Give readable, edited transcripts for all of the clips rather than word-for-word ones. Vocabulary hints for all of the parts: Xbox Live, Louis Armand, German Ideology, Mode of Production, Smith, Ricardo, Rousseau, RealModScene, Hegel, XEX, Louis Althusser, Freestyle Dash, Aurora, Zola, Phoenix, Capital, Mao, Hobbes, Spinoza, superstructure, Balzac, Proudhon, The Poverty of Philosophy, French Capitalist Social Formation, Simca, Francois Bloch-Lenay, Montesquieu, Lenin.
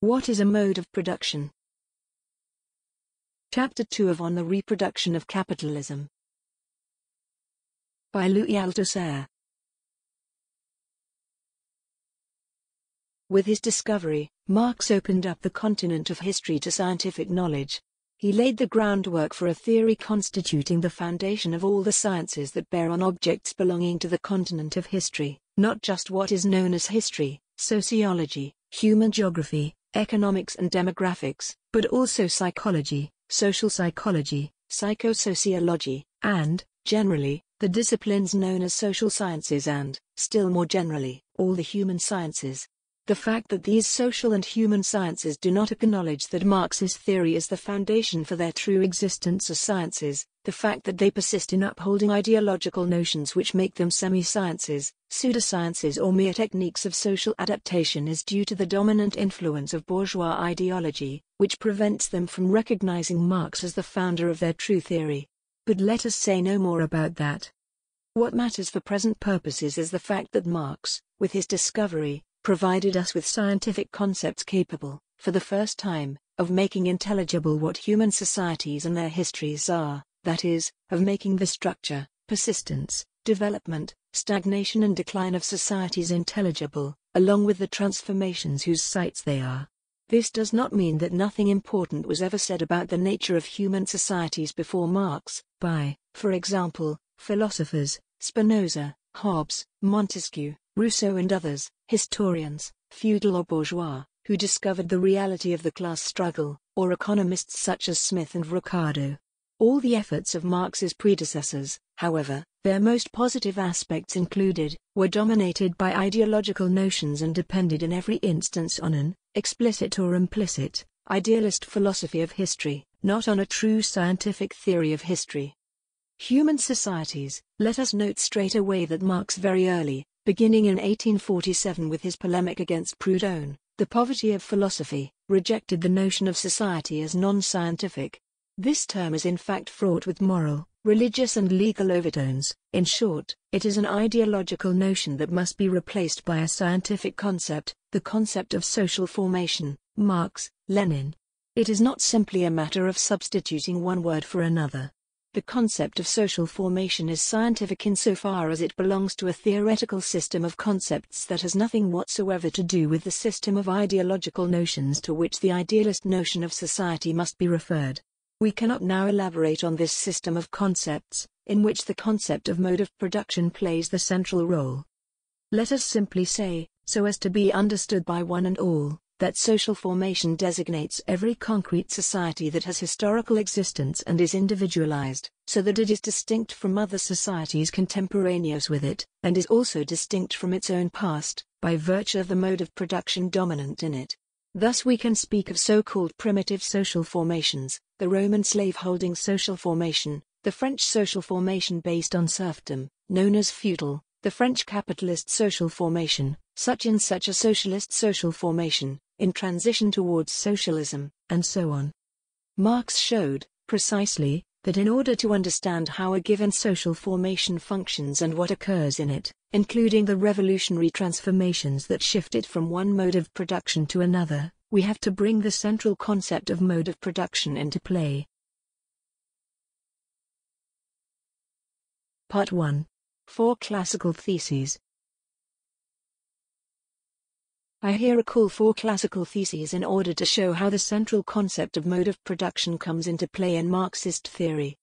What is a mode of production? Chapter 2 of On the Reproduction of Capitalism by Louis Althusser. With his discovery, Marx opened up the continent of history to scientific knowledge. He laid the groundwork for a theory constituting the foundation of all the sciences that bear on objects belonging to the continent of history, not just what is known as history, sociology, human geography, economics and demographics, but also psychology, social psychology, psychosociology, and, generally, the disciplines known as social sciences and, still more generally, all the human sciences. The fact that these social and human sciences do not acknowledge that Marx's theory is the foundation for their true existence as sciences, the fact that they persist in upholding ideological notions which make them semi-sciences, pseudosciences or mere techniques of social adaptation is due to the dominant influence of bourgeois ideology, which prevents them from recognizing Marx as the founder of their true theory. But let us say no more about that. What matters for present purposes is the fact that Marx, with his discovery, provided us with scientific concepts capable, for the first time, of making intelligible what human societies and their histories are, that is, of making the structure, persistence, development, stagnation and decline of societies intelligible, along with the transformations whose sites they are. This does not mean that nothing important was ever said about the nature of human societies before Marx, by, for example, philosophers, Spinoza, Hobbes, Montesquieu, Rousseau and others, historians, feudal or bourgeois, who discovered the reality of the class struggle, or economists such as Smith and Ricardo. All the efforts of Marx's predecessors, however, their most positive aspects included, were dominated by ideological notions and depended in every instance on an, explicit or implicit, idealist philosophy of history, not on a true scientific theory of history. Human societies. Let us note straight away that Marx very early, beginning in 1847 with his polemic against Proudhon, The Poverty of Philosophy, rejected the notion of society as non-scientific. This term is in fact fraught with moral, religious and legal overtones. In short, it is an ideological notion that must be replaced by a scientific concept, the concept of social formation, Marx, Lenin. It is not simply a matter of substituting one word for another. The concept of social formation is scientific insofar as it belongs to a theoretical system of concepts that has nothing whatsoever to do with the system of ideological notions to which the idealist notion of society must be referred. We cannot now elaborate on this system of concepts, in which the concept of mode of production plays the central role. Let us simply say, so as to be understood by one and all, that social formation designates every concrete society that has historical existence and is individualized, so that it is distinct from other societies contemporaneous with it, and is also distinct from its own past, by virtue of the mode of production dominant in it. Thus we can speak of so-called primitive social formations, the Roman slave-holding social formation, the French social formation based on serfdom, known as feudal, the French capitalist social formation, such and such a socialist social formation, in transition towards socialism, and so on. Marx showed, precisely, that in order to understand how a given social formation functions and what occurs in it, including the revolutionary transformations that shift it from one mode of production to another, we have to bring the central concept of mode of production into play. Part 1. Four Classical Theses. I here recall four classical theses in order to show how the central concept of mode of production comes into play in Marxist theory.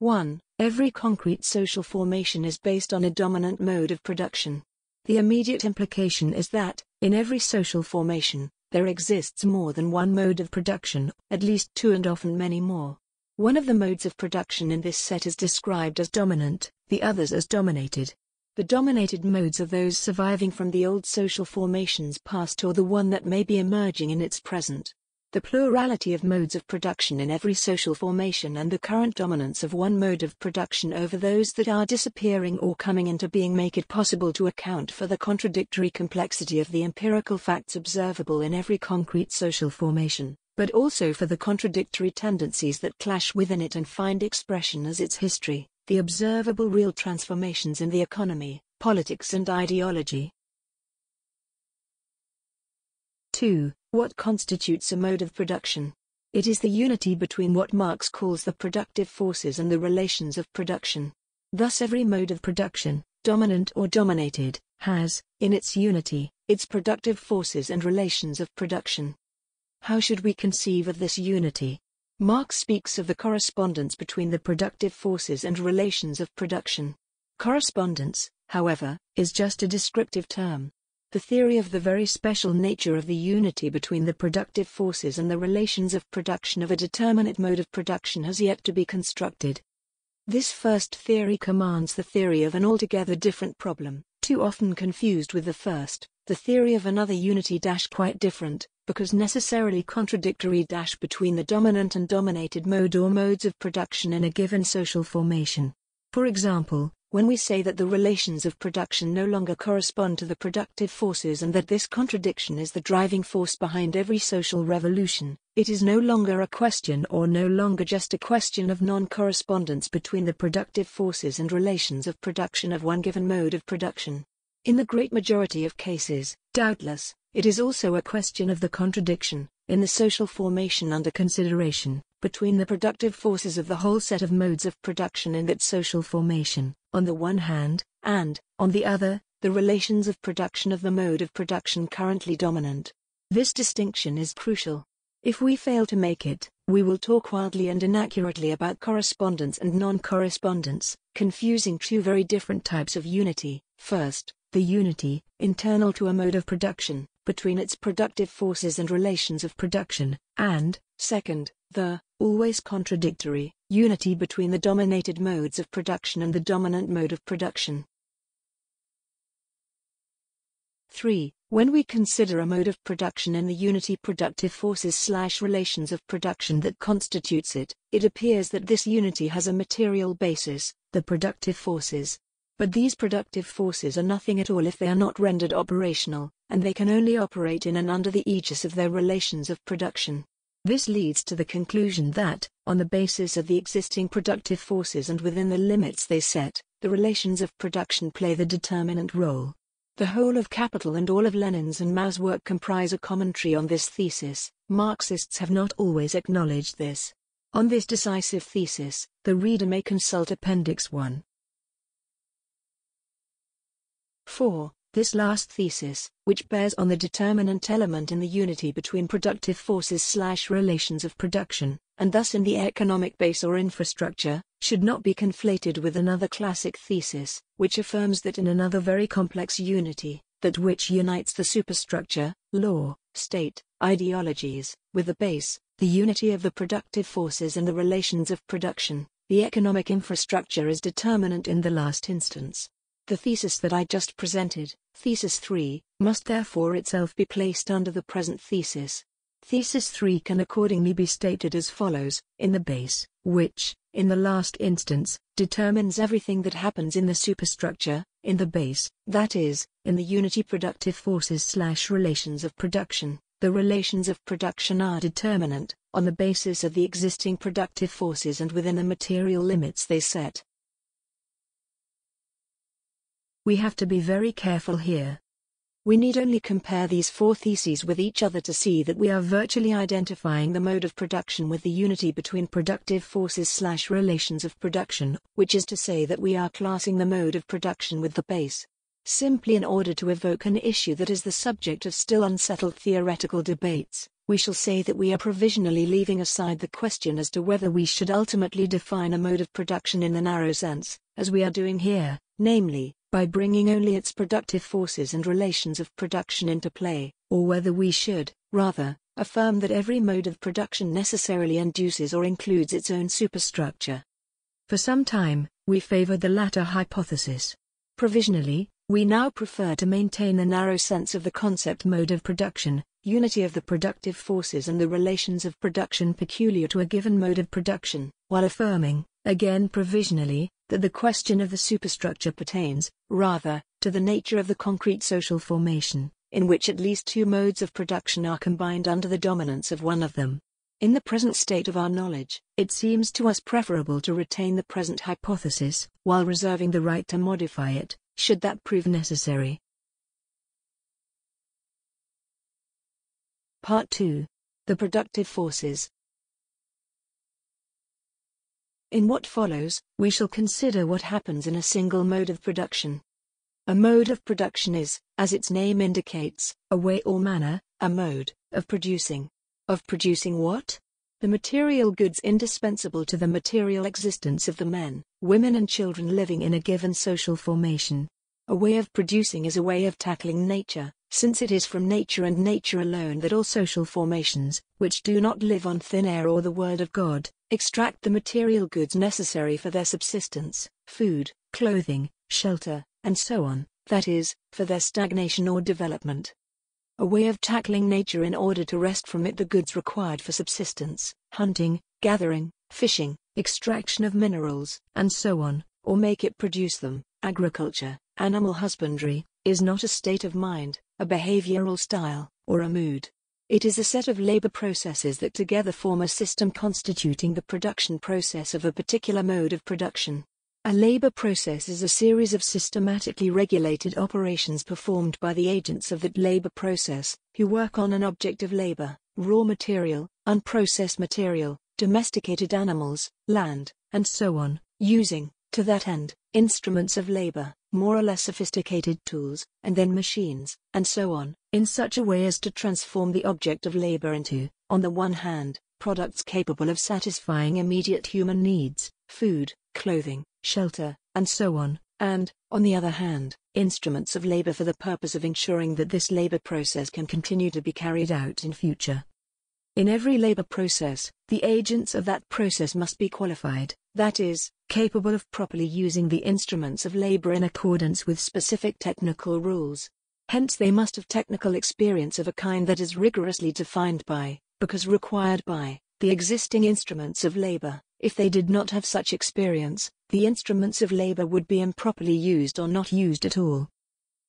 1. Every concrete social formation is based on a dominant mode of production. The immediate implication is that, in every social formation, there exists more than one mode of production, at least two and often many more. One of the modes of production in this set is described as dominant, the others as dominated. The dominated modes are those surviving from the old social formation's past or the one that may be emerging in its present. The plurality of modes of production in every social formation and the current dominance of one mode of production over those that are disappearing or coming into being make it possible to account for the contradictory complexity of the empirical facts observable in every concrete social formation, but also for the contradictory tendencies that clash within it and find expression as its history, the observable real transformations in the economy, politics and ideology. 2. What constitutes a mode of production? It is the unity between what Marx calls the productive forces and the relations of production. Thus every mode of production, dominant or dominated, has, in its unity, its productive forces and relations of production. How should we conceive of this unity? Marx speaks of the correspondence between the productive forces and relations of production. Correspondence, however, is just a descriptive term. The theory of the very special nature of the unity between the productive forces and the relations of production of a determinate mode of production has yet to be constructed. This first theory commands the theory of an altogether different problem, too often confused with the first, the theory of another unity quite different, because necessarily contradictory between the dominant and dominated mode or modes of production in a given social formation. For example, when we say that the relations of production no longer correspond to the productive forces and that this contradiction is the driving force behind every social revolution, it is no longer a question or no longer just a question of non-correspondence between the productive forces and relations of production of one given mode of production. In the great majority of cases, doubtless, it is also a question of the contradiction, in the social formation under consideration, between the productive forces of the whole set of modes of production in that social formation, on the one hand, and, on the other, the relations of production of the mode of production currently dominant. This distinction is crucial. If we fail to make it, we will talk wildly and inaccurately about correspondence and non-correspondence, confusing two very different types of unity. First, the unity, internal to a mode of production, between its productive forces and relations of production, and, second, the, always contradictory, unity between the dominated modes of production and the dominant mode of production. 3. When we consider a mode of production and the unity productive forces/relations of production that constitutes it, it appears that this unity has a material basis, the productive forces. But these productive forces are nothing at all if they are not rendered operational, and they can only operate in and under the aegis of their relations of production. This leads to the conclusion that, on the basis of the existing productive forces and within the limits they set, the relations of production play the determinant role. The whole of Capital and all of Lenin's and Mao's work comprise a commentary on this thesis. Marxists have not always acknowledged this. On this decisive thesis, the reader may consult Appendix 1. 4. This last thesis, which bears on the determinant element in the unity between productive forces/relations of production, and thus in the economic base or infrastructure, should not be conflated with another classic thesis, which affirms that in another very complex unity, that which unites the superstructure, law, state, ideologies, with the base, the unity of the productive forces and the relations of production, the economic infrastructure is determinant in the last instance. The thesis that I just presented, Thesis 3, must therefore itself be placed under the present thesis. Thesis 3 can accordingly be stated as follows: in the base, which, in the last instance, determines everything that happens in the superstructure, in the base, that is, in the unity productive forces/relations of production, the relations of production are determinant, on the basis of the existing productive forces and within the material limits they set. We have to be very careful here. We need only compare these four theses with each other to see that we are virtually identifying the mode of production with the unity between productive forces/relations of production, which is to say that we are classing the mode of production with the base, simply in order to evoke an issue that is the subject of still unsettled theoretical debates. We shall say that we are provisionally leaving aside the question as to whether we should ultimately define a mode of production in the narrow sense, as we are doing here, namely, by bringing only its productive forces and relations of production into play, or whether we should, rather, affirm that every mode of production necessarily induces or includes its own superstructure. For some time, we favored the latter hypothesis. Provisionally, we now prefer to maintain the narrow sense of the concept mode of production, unity of the productive forces and the relations of production peculiar to a given mode of production, while affirming, again provisionally, that the question of the superstructure pertains, rather, to the nature of the concrete social formation, in which at least two modes of production are combined under the dominance of one of them. In the present state of our knowledge, it seems to us preferable to retain the present hypothesis, while reserving the right to modify it, should that prove necessary. Part 2. The Productive Forces. In what follows, we shall consider what happens in a single mode of production. A mode of production is, as its name indicates, a way or manner, a mode, of producing. Of producing what? The material goods indispensable to the material existence of the men, women and children living in a given social formation. A way of producing is a way of tackling nature, since it is from nature and nature alone that all social formations, which do not live on thin air or the word of God, extract the material goods necessary for their subsistence, food, clothing, shelter, and so on, that is, for their stagnation or development. A way of tackling nature in order to wrest from it the goods required for subsistence, hunting, gathering, fishing, extraction of minerals, and so on, or make it produce them. Agriculture, animal husbandry, is not a state of mind, a behavioral style, or a mood. It is a set of labor processes that together form a system constituting the production process of a particular mode of production. A labor process is a series of systematically regulated operations performed by the agents of that labor process, who work on an object of labor, raw material, unprocessed material, domesticated animals, land, and so on, using, to that end, instruments of labor, more or less sophisticated tools, and then machines, and so on, in such a way as to transform the object of labor into, on the one hand, products capable of satisfying immediate human needs, food, clothing, shelter, and so on, and, on the other hand, instruments of labor for the purpose of ensuring that this labor process can continue to be carried out in future. In every labor process, the agents of that process must be qualified, that is, capable of properly using the instruments of labor in accordance with specific technical rules. Hence they must have technical experience of a kind that is rigorously defined by, because required by, the existing instruments of labor. If they did not have such experience, the instruments of labor would be improperly used or not used at all.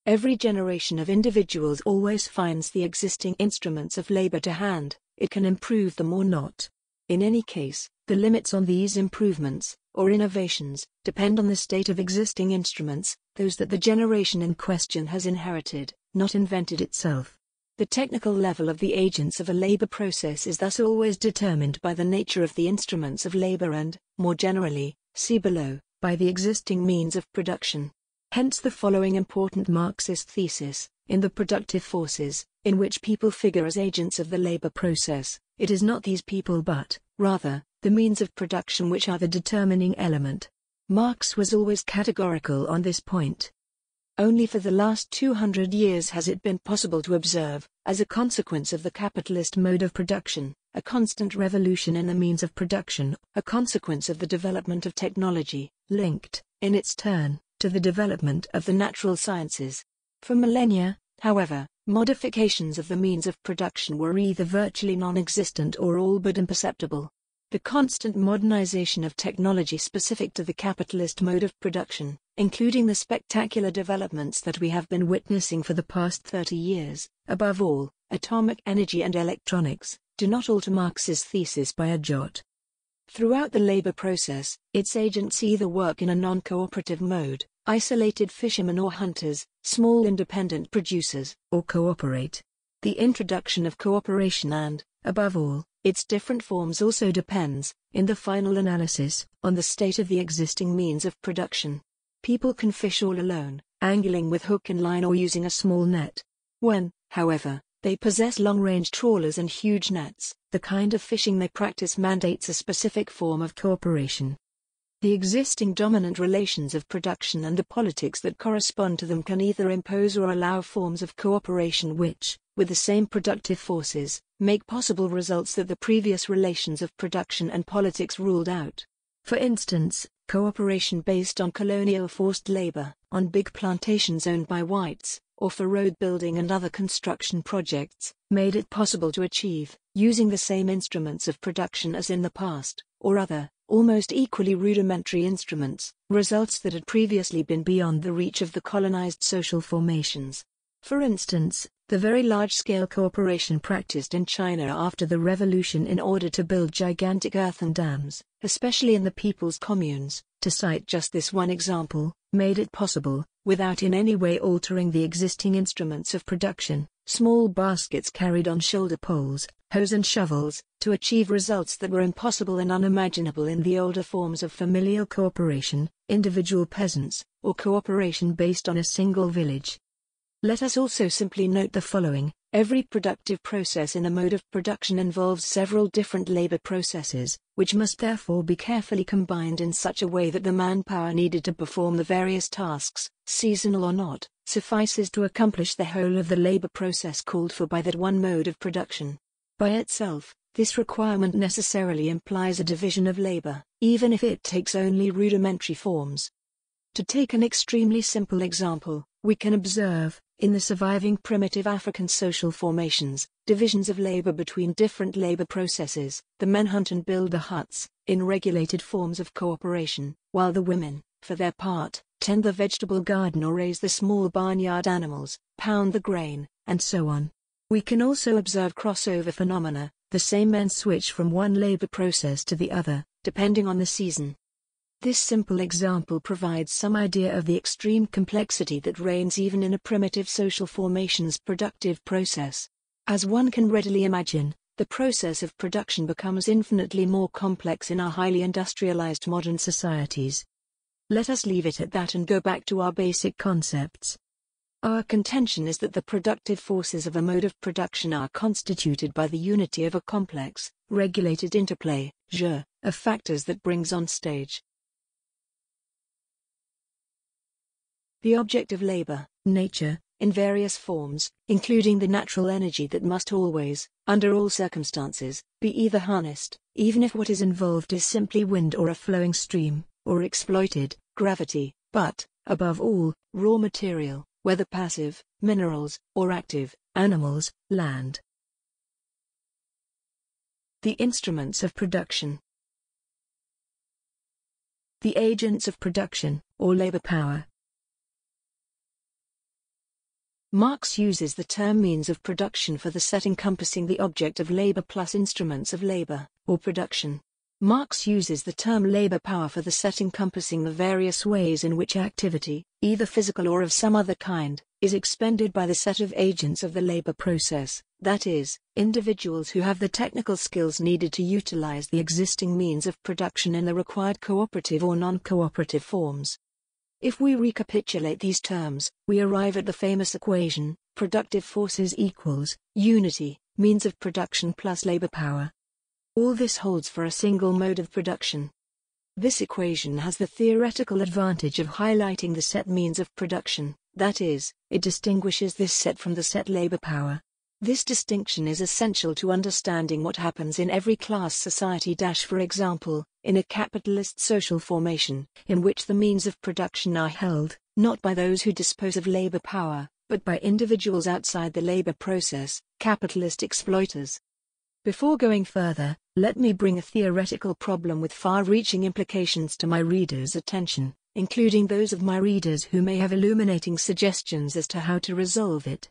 Every generation of individuals always finds the existing instruments of labor to hand, it can improve them or not. In any case, the limits on these improvements, or innovations, depend on the state of existing instruments, those that the generation in question has inherited, not invented itself. The technical level of the agents of a labor process is thus always determined by the nature of the instruments of labor and, more generally, see below, by the existing means of production. Hence the following important Marxist thesis, in The Productive Forces, in which people figure as agents of the labor process, it is not these people but, rather, the means of production which are the determining element. Marx was always categorical on this point. Only for the last 200 years has it been possible to observe, as a consequence of the capitalist mode of production, a constant revolution in the means of production, a consequence of the development of technology, linked, in its turn, to the development of the natural sciences. For millennia, however, modifications of the means of production were either virtually non-existent or all but imperceptible. The constant modernization of technology specific to the capitalist mode of production, including the spectacular developments that we have been witnessing for the past 30 years, above all, atomic energy and electronics, do not alter Marx's thesis by a jot. Throughout the labor process, its agents either work in a non-cooperative mode, isolated fishermen or hunters, small independent producers, or cooperate. The introduction of cooperation and, above all, its different forms also depends, in the final analysis, on the state of the existing means of production. People can fish all alone, angling with hook and line or using a small net. When, however, they possess long-range trawlers and huge nets, the kind of fishing they practice mandates a specific form of cooperation. The existing dominant relations of production and the politics that correspond to them can either impose or allow forms of cooperation which, with the same productive forces, make possible results that the previous relations of production and politics ruled out. For instance, cooperation based on colonial forced labor, on big plantations owned by whites, or for road building and other construction projects, made it possible to achieve, using the same instruments of production as in the past, or other, almost equally rudimentary instruments, results that had previously been beyond the reach of the colonized social formations. For instance, the very large-scale cooperation practiced in China after the revolution in order to build gigantic earthen dams, especially in the people's communes, to cite just this one example, made it possible, without in any way altering the existing instruments of production, small baskets carried on shoulder poles, hoes and shovels, to achieve results that were impossible and unimaginable in the older forms of familial cooperation, individual peasants, or cooperation based on a single village. Let us also simply note the following. Every productive process in a mode of production involves several different labor processes, which must therefore be carefully combined in such a way that the manpower needed to perform the various tasks, seasonal or not, suffices to accomplish the whole of the labor process called for by that one mode of production. By itself, this requirement necessarily implies a division of labor, even if it takes only rudimentary forms. To take an extremely simple example, we can observe, in the surviving primitive African social formations, divisions of labor between different labor processes. The men hunt and build the huts, in regulated forms of cooperation, while the women, for their part, tend the vegetable garden or raise the small barnyard animals, pound the grain, and so on. We can also observe crossover phenomena. The same men switch from one labor process to the other, depending on the season. This simple example provides some idea of the extreme complexity that reigns even in a primitive social formation's productive process. As one can readily imagine, the process of production becomes infinitely more complex in our highly industrialized modern societies. Let us leave it at that and go back to our basic concepts. Our contention is that the productive forces of a mode of production are constituted by the unity of a complex, regulated interplay, of factors that brings on stage the object of labor, nature, in various forms, including the natural energy that must always, under all circumstances, be either harnessed, even if what is involved is simply wind or a flowing stream, or exploited, gravity, but, above all, raw material, whether passive, minerals, or active, animals, land. The instruments of production. The agents of production, or labor power. Marx uses the term means of production for the set encompassing the object of labor plus instruments of labor, or production. Marx uses the term labor power for the set encompassing the various ways in which activity, either physical or of some other kind, is expended by the set of agents of the labor process, that is, individuals who have the technical skills needed to utilize the existing means of production in the required cooperative or non-cooperative forms. If we recapitulate these terms, we arrive at the famous equation, productive forces equals, unity, means of production plus labor power. All this holds for a single mode of production. This equation has the theoretical advantage of highlighting the set means of production, that is, it distinguishes this set from the set labor power. This distinction is essential to understanding what happens in every class society. For example, in a capitalist social formation, in which the means of production are held, not by those who dispose of labor power, but by individuals outside the labor process, capitalist exploiters. Before going further, let me bring a theoretical problem with far-reaching implications to my readers' attention, including those of my readers who may have illuminating suggestions as to how to resolve it.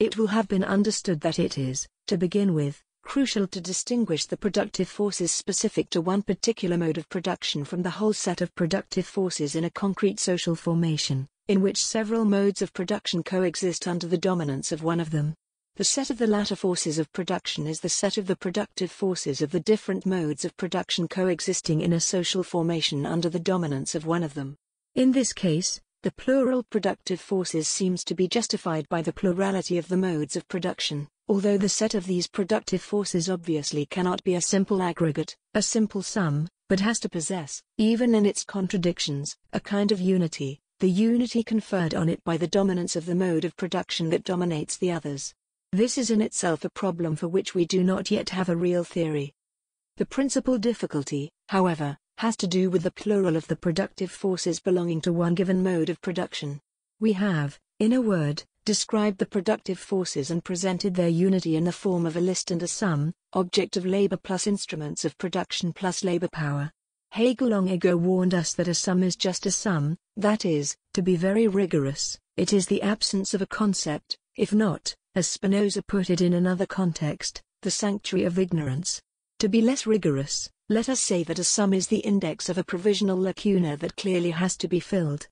It will have been understood that it is, to begin with, crucial to distinguish the productive forces specific to one particular mode of production from the whole set of productive forces in a concrete social formation, in which several modes of production coexist under the dominance of one of them. The set of the latter forces of production is the set of the productive forces of the different modes of production coexisting in a social formation under the dominance of one of them. In this case, the plural productive forces seems to be justified by the plurality of the modes of production, although the set of these productive forces obviously cannot be a simple aggregate, a simple sum, but has to possess, even in its contradictions, a kind of unity, the unity conferred on it by the dominance of the mode of production that dominates the others. This is in itself a problem for which we do not yet have a real theory. The principal difficulty, however, has to do with the plural of the productive forces belonging to one given mode of production. We have, in a word, described the productive forces and presented their unity in the form of a list and a sum, object of labor plus instruments of production plus labor power. Hegel long ago warned us that a sum is just a sum, that is, to be very rigorous, it is the absence of a concept, if not, as Spinoza put it in another context, the sanctuary of ignorance. To be less rigorous, let us say that a sum is the index of a provisional lacuna that clearly has to be filled.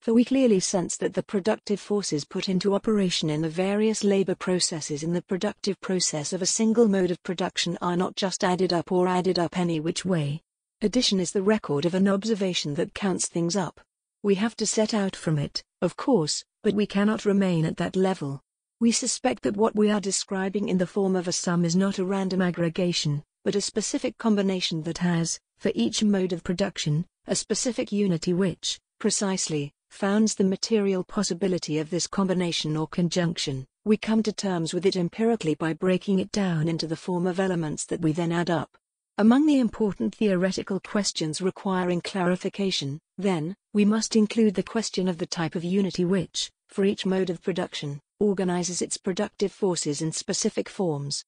for we clearly sense that the productive forces put into operation in the various labor processes in the productive process of a single mode of production are not just added up or added up any which way. Addition is the record of an observation that counts things up. We have to set out from it, of course, but we cannot remain at that level. We suspect that what we are describing in the form of a sum is not a random aggregation, but a specific combination that has, for each mode of production, a specific unity which, precisely, founds the material possibility of this combination or conjunction. We come to terms with it empirically by breaking it down into the form of elements that we then add up. Among the important theoretical questions requiring clarification, then, we must include the question of the type of unity which, for each mode of production, organizes its productive forces in specific forms.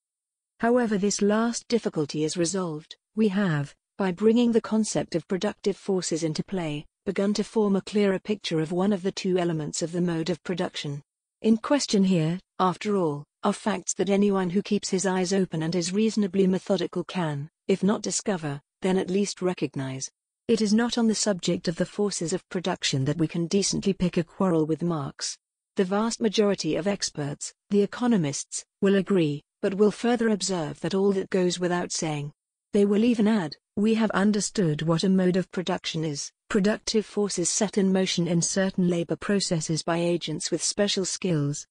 However, this last difficulty is resolved. We have, by bringing the concept of productive forces into play, begun to form a clearer picture of one of the two elements of the mode of production. In question here, after all, are facts that anyone who keeps his eyes open and is reasonably methodical can, if not discover, then at least recognize. It is not on the subject of the forces of production that we can decently pick a quarrel with Marx. The vast majority of experts, the economists, will agree, but will further observe that all that goes without saying. They will even add, we have understood what a mode of production is, productive forces set in motion in certain labor processes by agents with special skills.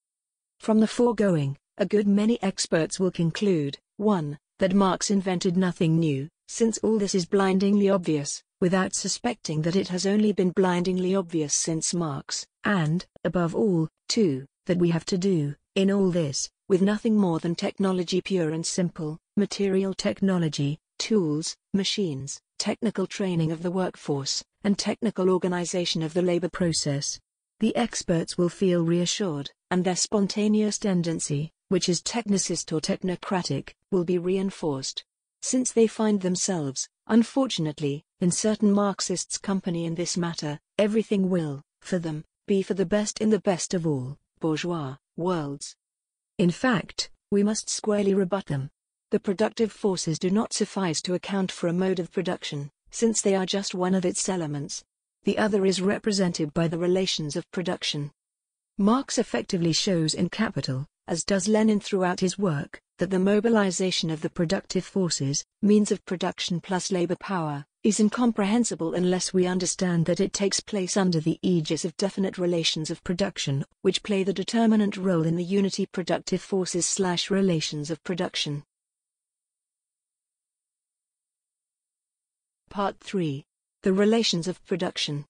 From the foregoing, a good many experts will conclude, 1. That Marx invented nothing new, since all this is blindingly obvious, without suspecting that it has only been blindingly obvious since Marx, and, above all, 2. That we have to do, in all this, with nothing more than technology pure and simple, material technology, tools, machines, technical training of the workforce, and technical organization of the labor process. The experts will feel reassured, and their spontaneous tendency, which is technicist or technocratic, will be reinforced. Since they find themselves, unfortunately, in certain Marxists' company in this matter, everything will, for them, be for the best in the best of all bourgeois worlds. In fact, we must squarely rebut them. The productive forces do not suffice to account for a mode of production, since they are just one of its elements. The other is represented by the relations of production. Marx effectively shows in Capital, as does Lenin throughout his work, that the mobilization of the productive forces, means of production plus labor power, is incomprehensible unless we understand that it takes place under the aegis of definite relations of production, which play the determinant role in the unity productive forces/relations of production. Part 3. The relations of production.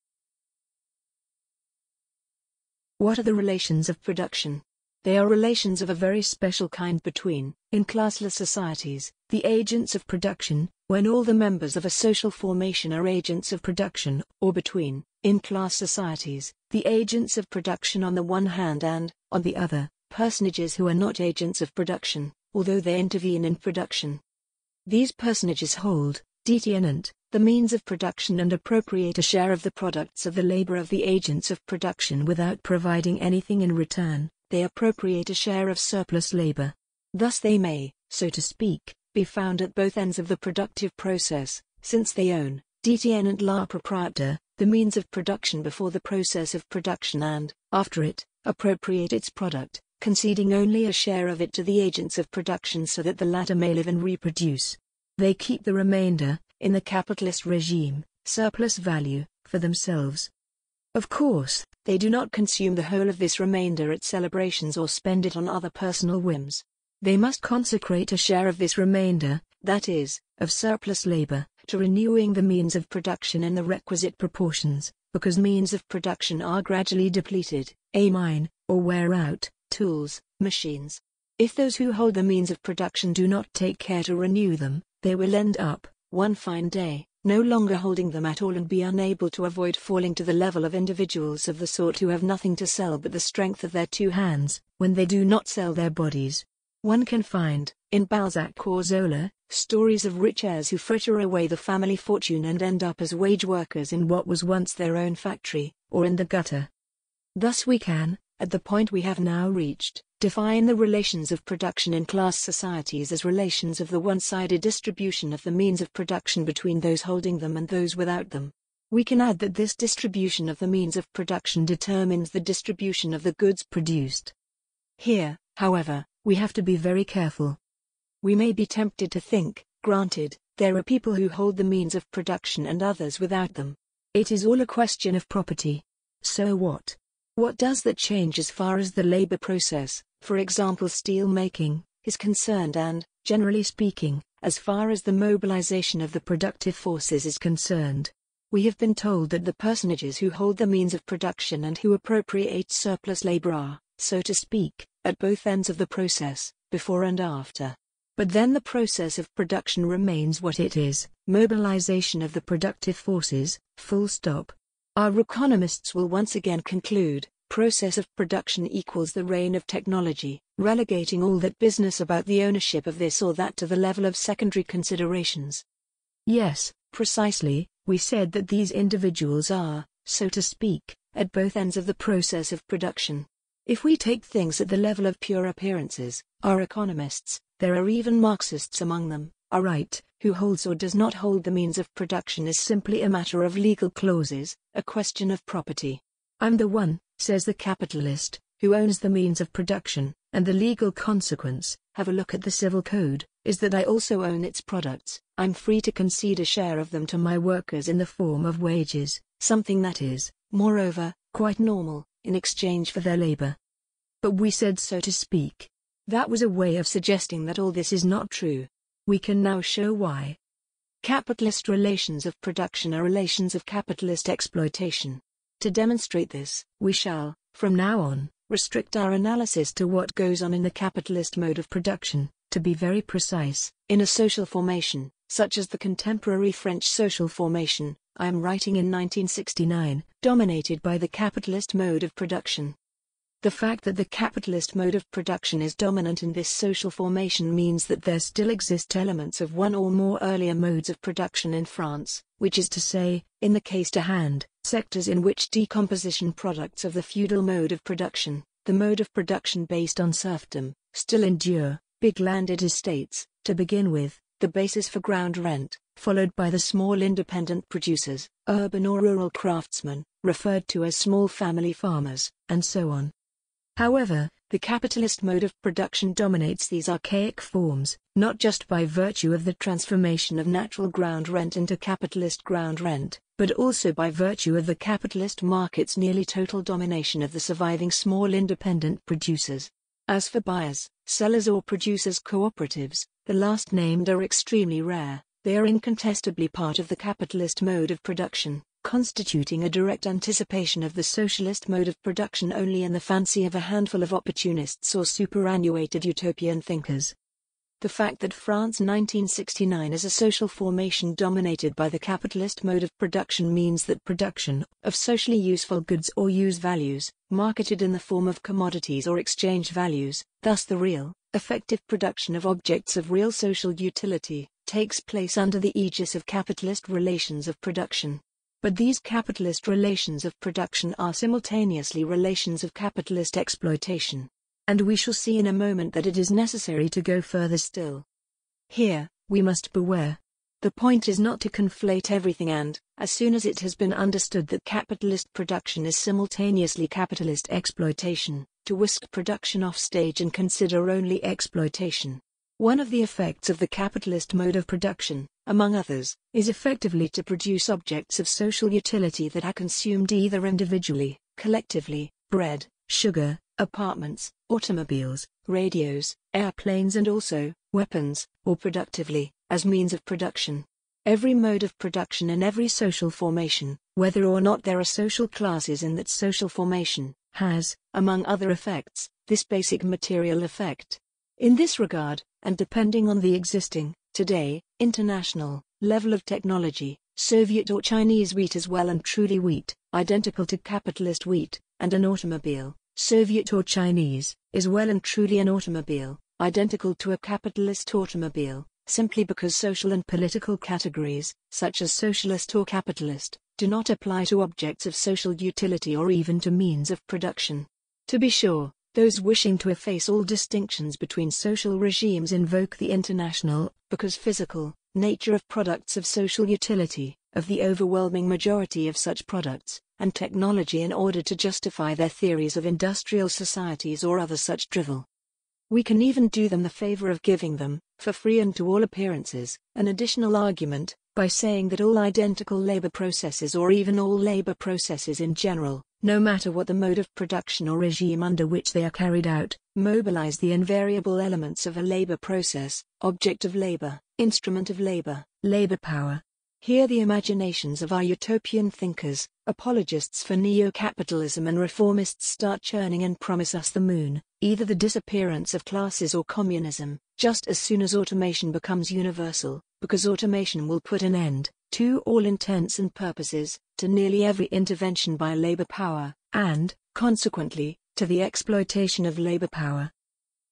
What are the relations of production? They are relations of a very special kind between, in classless societies, the agents of production, when all the members of a social formation are agents of production, or between, in class societies, the agents of production on the one hand and, on the other, personages who are not agents of production, although they intervene in production. These personages hold, detenant, the means of production and appropriate a share of the products of the labor of the agents of production without providing anything in return. They appropriate a share of surplus labor. Thus they may, so to speak, be found at both ends of the productive process, since they own, détenant la propriété, the means of production before the process of production and, after it, appropriate its product, conceding only a share of it to the agents of production so that the latter may live and reproduce. They keep the remainder, in the capitalist regime, surplus value, for themselves. Of course, they do not consume the whole of this remainder at celebrations or spend it on other personal whims. They must consecrate a share of this remainder, that is, of surplus labor, to renewing the means of production in the requisite proportions, because means of production are gradually depleted, amine, or wear out, tools, machines. If those who hold the means of production do not take care to renew them, they will end up, one fine day, no longer holding them at all and be unable to avoid falling to the level of individuals of the sort who have nothing to sell but the strength of their two hands, when they do not sell their bodies. One can find, in Balzac or Zola, stories of rich heirs who fritter away the family fortune and end up as wage workers in what was once their own factory, or in the gutter. Thus we can, at the point we have now reached, define the relations of production in class societies as relations of the one-sided distribution of the means of production between those holding them and those without them. We can add that this distribution of the means of production determines the distribution of the goods produced. Here, however, we have to be very careful. We may be tempted to think, granted, there are people who hold the means of production and others without them. It is all a question of property. So what? What does that change as far as the labor process, for example steel making, is concerned and, generally speaking, as far as the mobilization of the productive forces is concerned? We have been told that the personages who hold the means of production and who appropriate surplus labor are, so to speak, at both ends of the process, before and after. But then the process of production remains what it is, mobilization of the productive forces, full stop. Our economists will once again conclude, process of production equals the reign of technology, relegating all that business about the ownership of this or that to the level of secondary considerations. Yes, precisely. We said that these individuals are, so to speak, at both ends of the process of production. If we take things at the level of pure appearances, our economists, there are even Marxists among them, are right, who holds or does not hold the means of production is simply a matter of legal clauses, a question of property. I'm the one, says the capitalist, who owns the means of production, and the legal consequence, have a look at the civil code, is that I also own its products. I'm free to concede a share of them to my workers in the form of wages, something that is, moreover, quite normal, in exchange for their labor. But we said so to speak. That was a way of suggesting that all this is not true. We can now show why. Capitalist relations of production are relations of capitalist exploitation. To demonstrate this, we shall, from now on, restrict our analysis to what goes on in the capitalist mode of production, to be very precise, in a social formation, such as the contemporary French social formation, I am writing in 1969, dominated by the capitalist mode of production. The fact that the capitalist mode of production is dominant in this social formation means that there still exist elements of one or more earlier modes of production in France, which is to say, in the case to hand, sectors in which decomposition products of the feudal mode of production, the mode of production based on serfdom, still endure. Big landed estates, to begin with, the basis for ground rent, followed by the small independent producers, urban or rural craftsmen, referred to as small family farmers, and so on. However, the capitalist mode of production dominates these archaic forms, not just by virtue of the transformation of natural ground rent into capitalist ground rent, but also by virtue of the capitalist market's nearly total domination of the surviving small independent producers. As for buyers, sellers or producers' cooperatives, the last named are extremely rare, they are incontestably part of the capitalist mode of production, constituting a direct anticipation of the socialist mode of production only in the fancy of a handful of opportunists or superannuated utopian thinkers. The fact that France 1969 is a social formation dominated by the capitalist mode of production means that production of socially useful goods or use values, marketed in the form of commodities or exchange values, thus the real, effective production of objects of real social utility, takes place under the aegis of capitalist relations of production. But these capitalist relations of production are simultaneously relations of capitalist exploitation. And we shall see in a moment that it is necessary to go further still. Here, we must beware. The point is not to conflate everything and, as soon as it has been understood that capitalist production is simultaneously capitalist exploitation, to whisk production off stage and consider only exploitation. One of the effects of the capitalist mode of production, among others, is effectively to produce objects of social utility that are consumed either individually, collectively, bread, sugar, apartments, automobiles, radios, airplanes and also, weapons, or productively, as means of production. Every mode of production in every social formation, whether or not there are social classes in that social formation, has, among other effects, this basic material effect. In this regard, and depending on the existing, today, international, level of technology, Soviet or Chinese wheat is well and truly wheat, identical to capitalist wheat, and an automobile, Soviet or Chinese, is well and truly an automobile, identical to a capitalist automobile, simply because social and political categories, such as socialist or capitalist, do not apply to objects of social utility or even to means of production. To be sure, those wishing to efface all distinctions between social regimes invoke the international, because physical, nature of products of social utility, of the overwhelming majority of such products and technology in order to justify their theories of industrial societies or other such drivel. We can even do them the favor of giving them, for free and to all appearances, an additional argument, by saying that all identical labor processes, or even all labor processes in general, no matter what the mode of production or regime under which they are carried out, mobilize the invariable elements of a labor process: object of labor, instrument of labor, labor power. Here the imaginations of our utopian thinkers, apologists for neo-capitalism and reformists, start churning and promise us the moon, either the disappearance of classes or communism, just as soon as automation becomes universal, because automation will put an end, to all intents and purposes, to nearly every intervention by labor power, and, consequently, to the exploitation of labor power.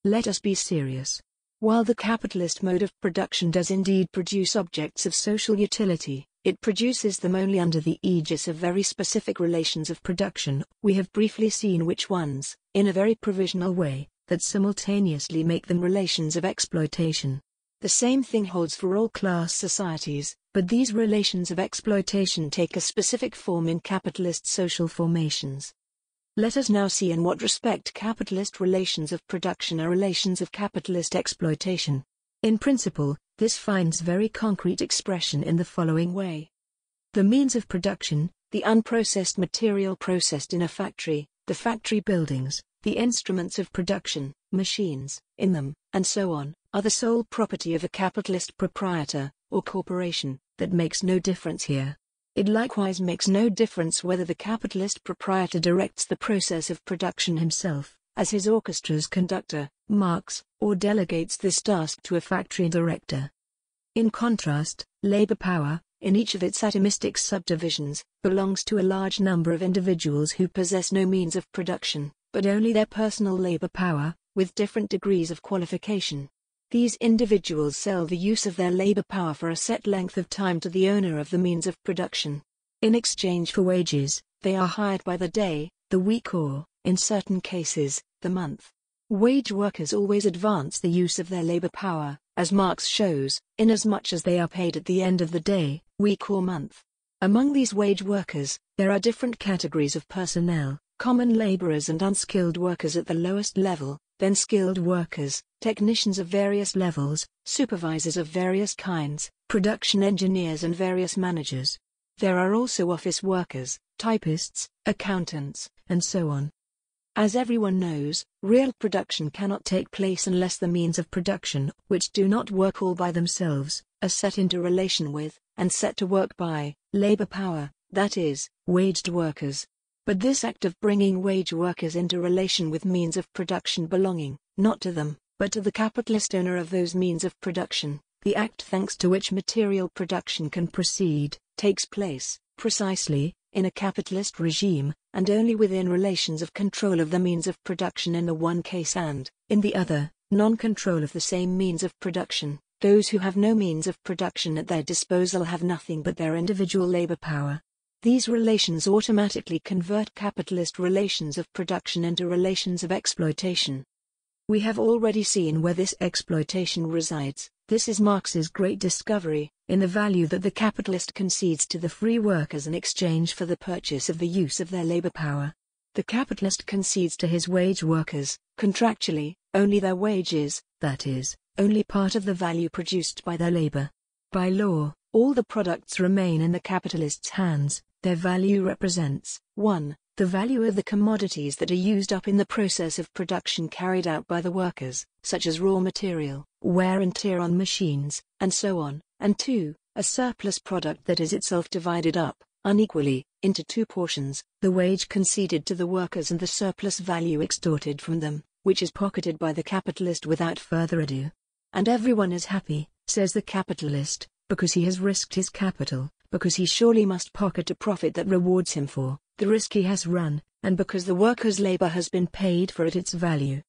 Let us be serious. While the capitalist mode of production does indeed produce objects of social utility, it produces them only under the aegis of very specific relations of production. We have briefly seen which ones, in a very provisional way, that simultaneously make them relations of exploitation. The same thing holds for all class societies, but these relations of exploitation take a specific form in capitalist social formations. Let us now see in what respect capitalist relations of production are relations of capitalist exploitation. In principle, this finds very concrete expression in the following way. The means of production, the unprocessed material processed in a factory, the factory buildings, the instruments of production, machines, in them, and so on, are the sole property of a capitalist proprietor, or corporation. That makes no difference here. It likewise makes no difference whether the capitalist proprietor directs the process of production himself, as his orchestra's conductor, Marx, or delegates this task to a factory director. In contrast, labor power, in each of its atomistic subdivisions, belongs to a large number of individuals who possess no means of production, but only their personal labor power, with different degrees of qualification. These individuals sell the use of their labor power for a set length of time to the owner of the means of production. In exchange for wages, they are hired by the day, the week, or, in certain cases, the month. Wage workers always advance the use of their labor power, as Marx shows, inasmuch as they are paid at the end of the day, week, or month. Among these wage workers, there are different categories of personnel: common laborers and unskilled workers at the lowest level, then skilled workers, technicians of various levels, supervisors of various kinds, production engineers, and various managers. There are also office workers, typists, accountants, and so on. As everyone knows, real production cannot take place unless the means of production, which do not work all by themselves, are set into relation with, and set to work by, labor power, that is, waged workers. But this act of bringing wage workers into relation with means of production belonging, not to them, but to the capitalist owner of those means of production, the act thanks to which material production can proceed, takes place, precisely, in a capitalist regime, and only within relations of control of the means of production in the one case and, in the other, non-control of the same means of production. Those who have no means of production at their disposal have nothing but their individual labor power. These relations automatically convert capitalist relations of production into relations of exploitation. We have already seen where this exploitation resides. This is Marx's great discovery, in the value that the capitalist concedes to the free workers in exchange for the purchase of the use of their labor power. The capitalist concedes to his wage workers, contractually, only their wages, that is, only part of the value produced by their labor. By law, all the products remain in the capitalist's hands. Their value represents, 1. The value of the commodities that are used up in the process of production carried out by the workers, such as raw material, wear and tear on machines, and so on, and 2. A surplus product that is itself divided up, unequally, into two portions, the wage conceded to the workers and the surplus value extorted from them, which is pocketed by the capitalist without further ado. And everyone is happy, says the capitalist, because he has risked his capital, because he surely must pocket a profit that rewards him for the risk he has run, and because the worker's labor has been paid for at its value.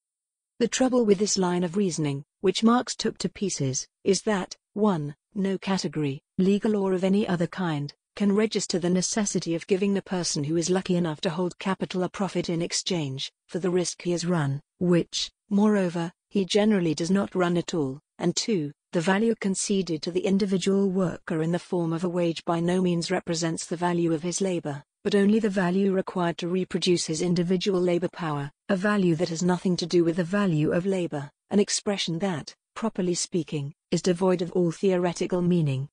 The trouble with this line of reasoning, which Marx took to pieces, is that, 1. No category, legal or of any other kind, can register the necessity of giving the person who is lucky enough to hold capital a profit in exchange for the risk he has run, which, moreover, he generally does not run at all, and 2. The value conceded to the individual worker in the form of a wage by no means represents the value of his labor, but only the value required to reproduce his individual labor power, a value that has nothing to do with the value of labor, an expression that, properly speaking, is devoid of all theoretical meaning.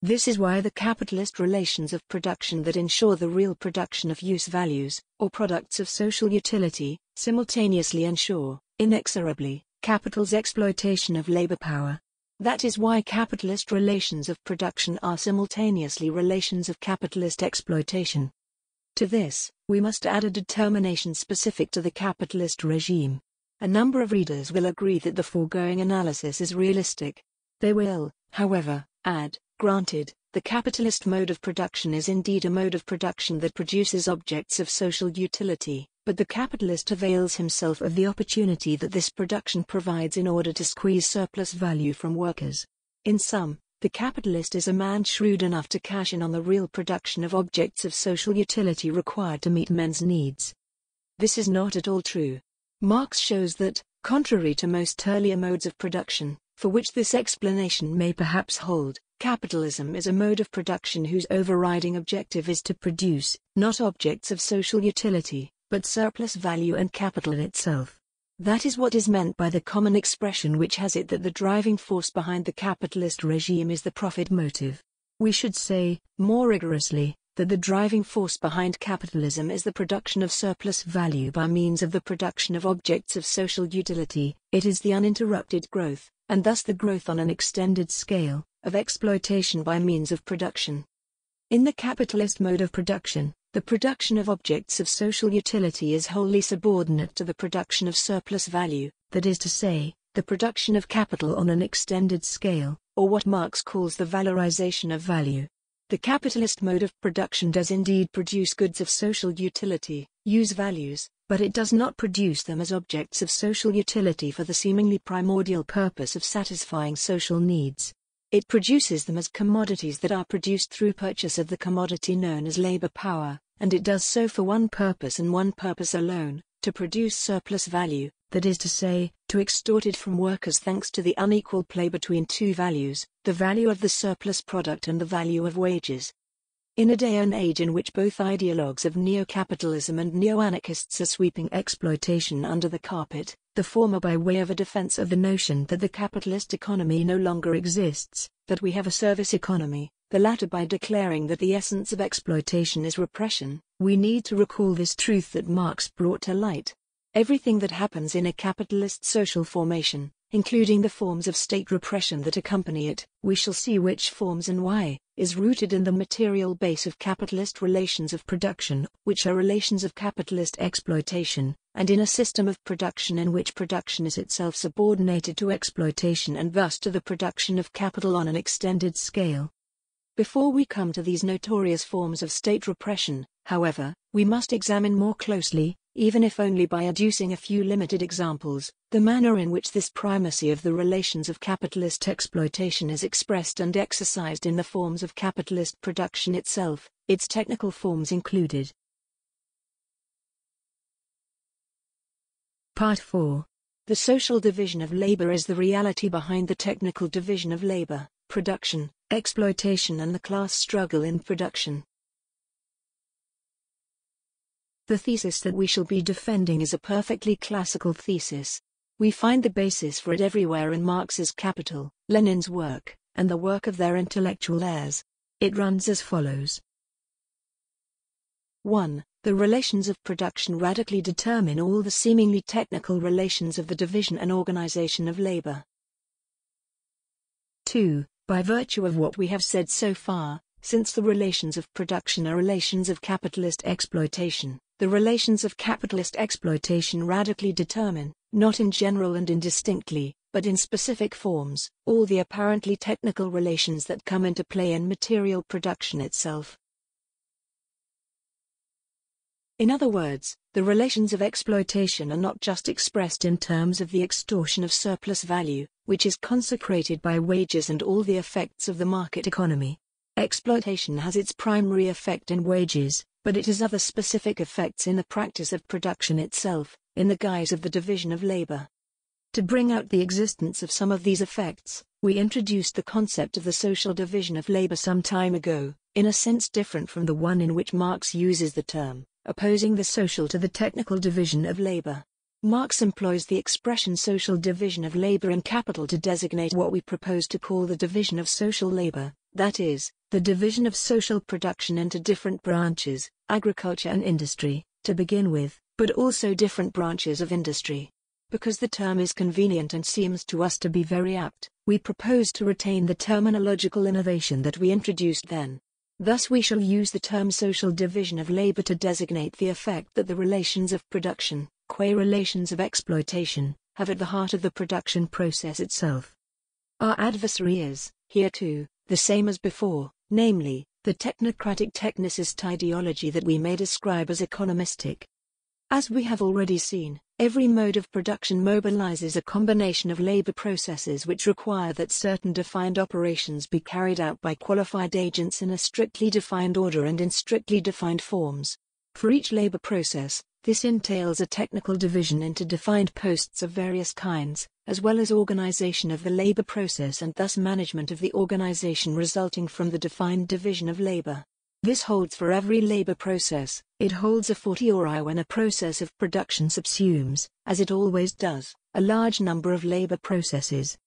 This is why the capitalist relations of production that ensure the real production of use values, or products of social utility, simultaneously ensure, inexorably, capital's exploitation of labor power. That is why capitalist relations of production are simultaneously relations of capitalist exploitation. To this, we must add a determination specific to the capitalist regime. A number of readers will agree that the foregoing analysis is realistic. They will, however, add, granted, the capitalist mode of production is indeed a mode of production that produces objects of social utility, but the capitalist avails himself of the opportunity that this production provides in order to squeeze surplus value from workers. In sum, the capitalist is a man shrewd enough to cash in on the real production of objects of social utility required to meet men's needs. This is not at all true. Marx shows that, contrary to most earlier modes of production, for which this explanation may perhaps hold, capitalism is a mode of production whose overriding objective is to produce, not objects of social utility, but surplus value and capital in itself. That is what is meant by the common expression which has it that the driving force behind the capitalist regime is the profit motive. We should say, more rigorously, that the driving force behind capitalism is the production of surplus value by means of the production of objects of social utility. It is the uninterrupted growth, and thus the growth on an extended scale, of exploitation by means of production. In the capitalist mode of production, the production of objects of social utility is wholly subordinate to the production of surplus value, that is to say, the production of capital on an extended scale, or what Marx calls the valorization of value. The capitalist mode of production does indeed produce goods of social utility, use values, but it does not produce them as objects of social utility for the seemingly primordial purpose of satisfying social needs. It produces them as commodities that are produced through purchase of the commodity known as labor power, and it does so for one purpose and one purpose alone, to produce surplus value, that is to say, to extort it from workers thanks to the unequal play between two values, the value of the surplus product and the value of wages. In a day and age in which both ideologues of neo-capitalism and neo-anarchists are sweeping exploitation under the carpet, the former by way of a defense of the notion that the capitalist economy no longer exists, that we have a service economy, the latter by declaring that the essence of exploitation is repression, we need to recall this truth that Marx brought to light. Everything that happens in a capitalist social formation, including the forms of state repression that accompany it, we shall see which forms and why, is rooted in the material base of capitalist relations of production, which are relations of capitalist exploitation, and in a system of production in which production is itself subordinated to exploitation and thus to the production of capital on an extended scale. Before we come to these notorious forms of state repression, however, we must examine more closely, even if only by adducing a few limited examples, the manner in which this primacy of the relations of capitalist exploitation is expressed and exercised in the forms of capitalist production itself, its technical forms included. Part 4. The social division of labor is the reality behind the technical division of labor, production, exploitation, and the class struggle in production. The thesis that we shall be defending is a perfectly classical thesis. We find the basis for it everywhere in Marx's Capital, Lenin's work, and the work of their intellectual heirs. It runs as follows. 1. The relations of production radically determine all the seemingly technical relations of the division and organization of labor. 2. By virtue of what we have said so far, since the relations of production are relations of capitalist exploitation, the relations of capitalist exploitation radically determine, not in general and indistinctly, but in specific forms, all the apparently technical relations that come into play in material production itself. In other words, the relations of exploitation are not just expressed in terms of the extortion of surplus value, which is consecrated by wages and all the effects of the market economy. Exploitation has its primary effect in wages, but it has other specific effects in the practice of production itself, in the guise of the division of labor. To bring out the existence of some of these effects, We introduced the concept of the social division of labor some time ago, in a sense different from the one in which Marx uses the term, opposing the social to the technical division of labor. Marx employs the expression social division of labor in Capital to designate what we propose to call the division of social labor, that is, the division of social production into different branches, agriculture and industry, to begin with, but also different branches of industry. Because the term is convenient and seems to us to be very apt, we propose to retain the terminological innovation that we introduced then. Thus we shall use the term social division of labor to designate the effect that the relations of production, qua relations of exploitation, have at the heart of the production process itself. Our adversary is, here too, the same as before, namely, the technocratic technicist ideology that we may describe as economistic. As we have already seen, every mode of production mobilizes a combination of labor processes which require that certain defined operations be carried out by qualified agents in a strictly defined order and in strictly defined forms. For each labor process, this entails a technical division into defined posts of various kinds, as well as organization of the labor process and thus management of the organization resulting from the defined division of labor. This holds for every labor process. It holds a fortiori when a process of production subsumes, as it always does, a large number of labor processes.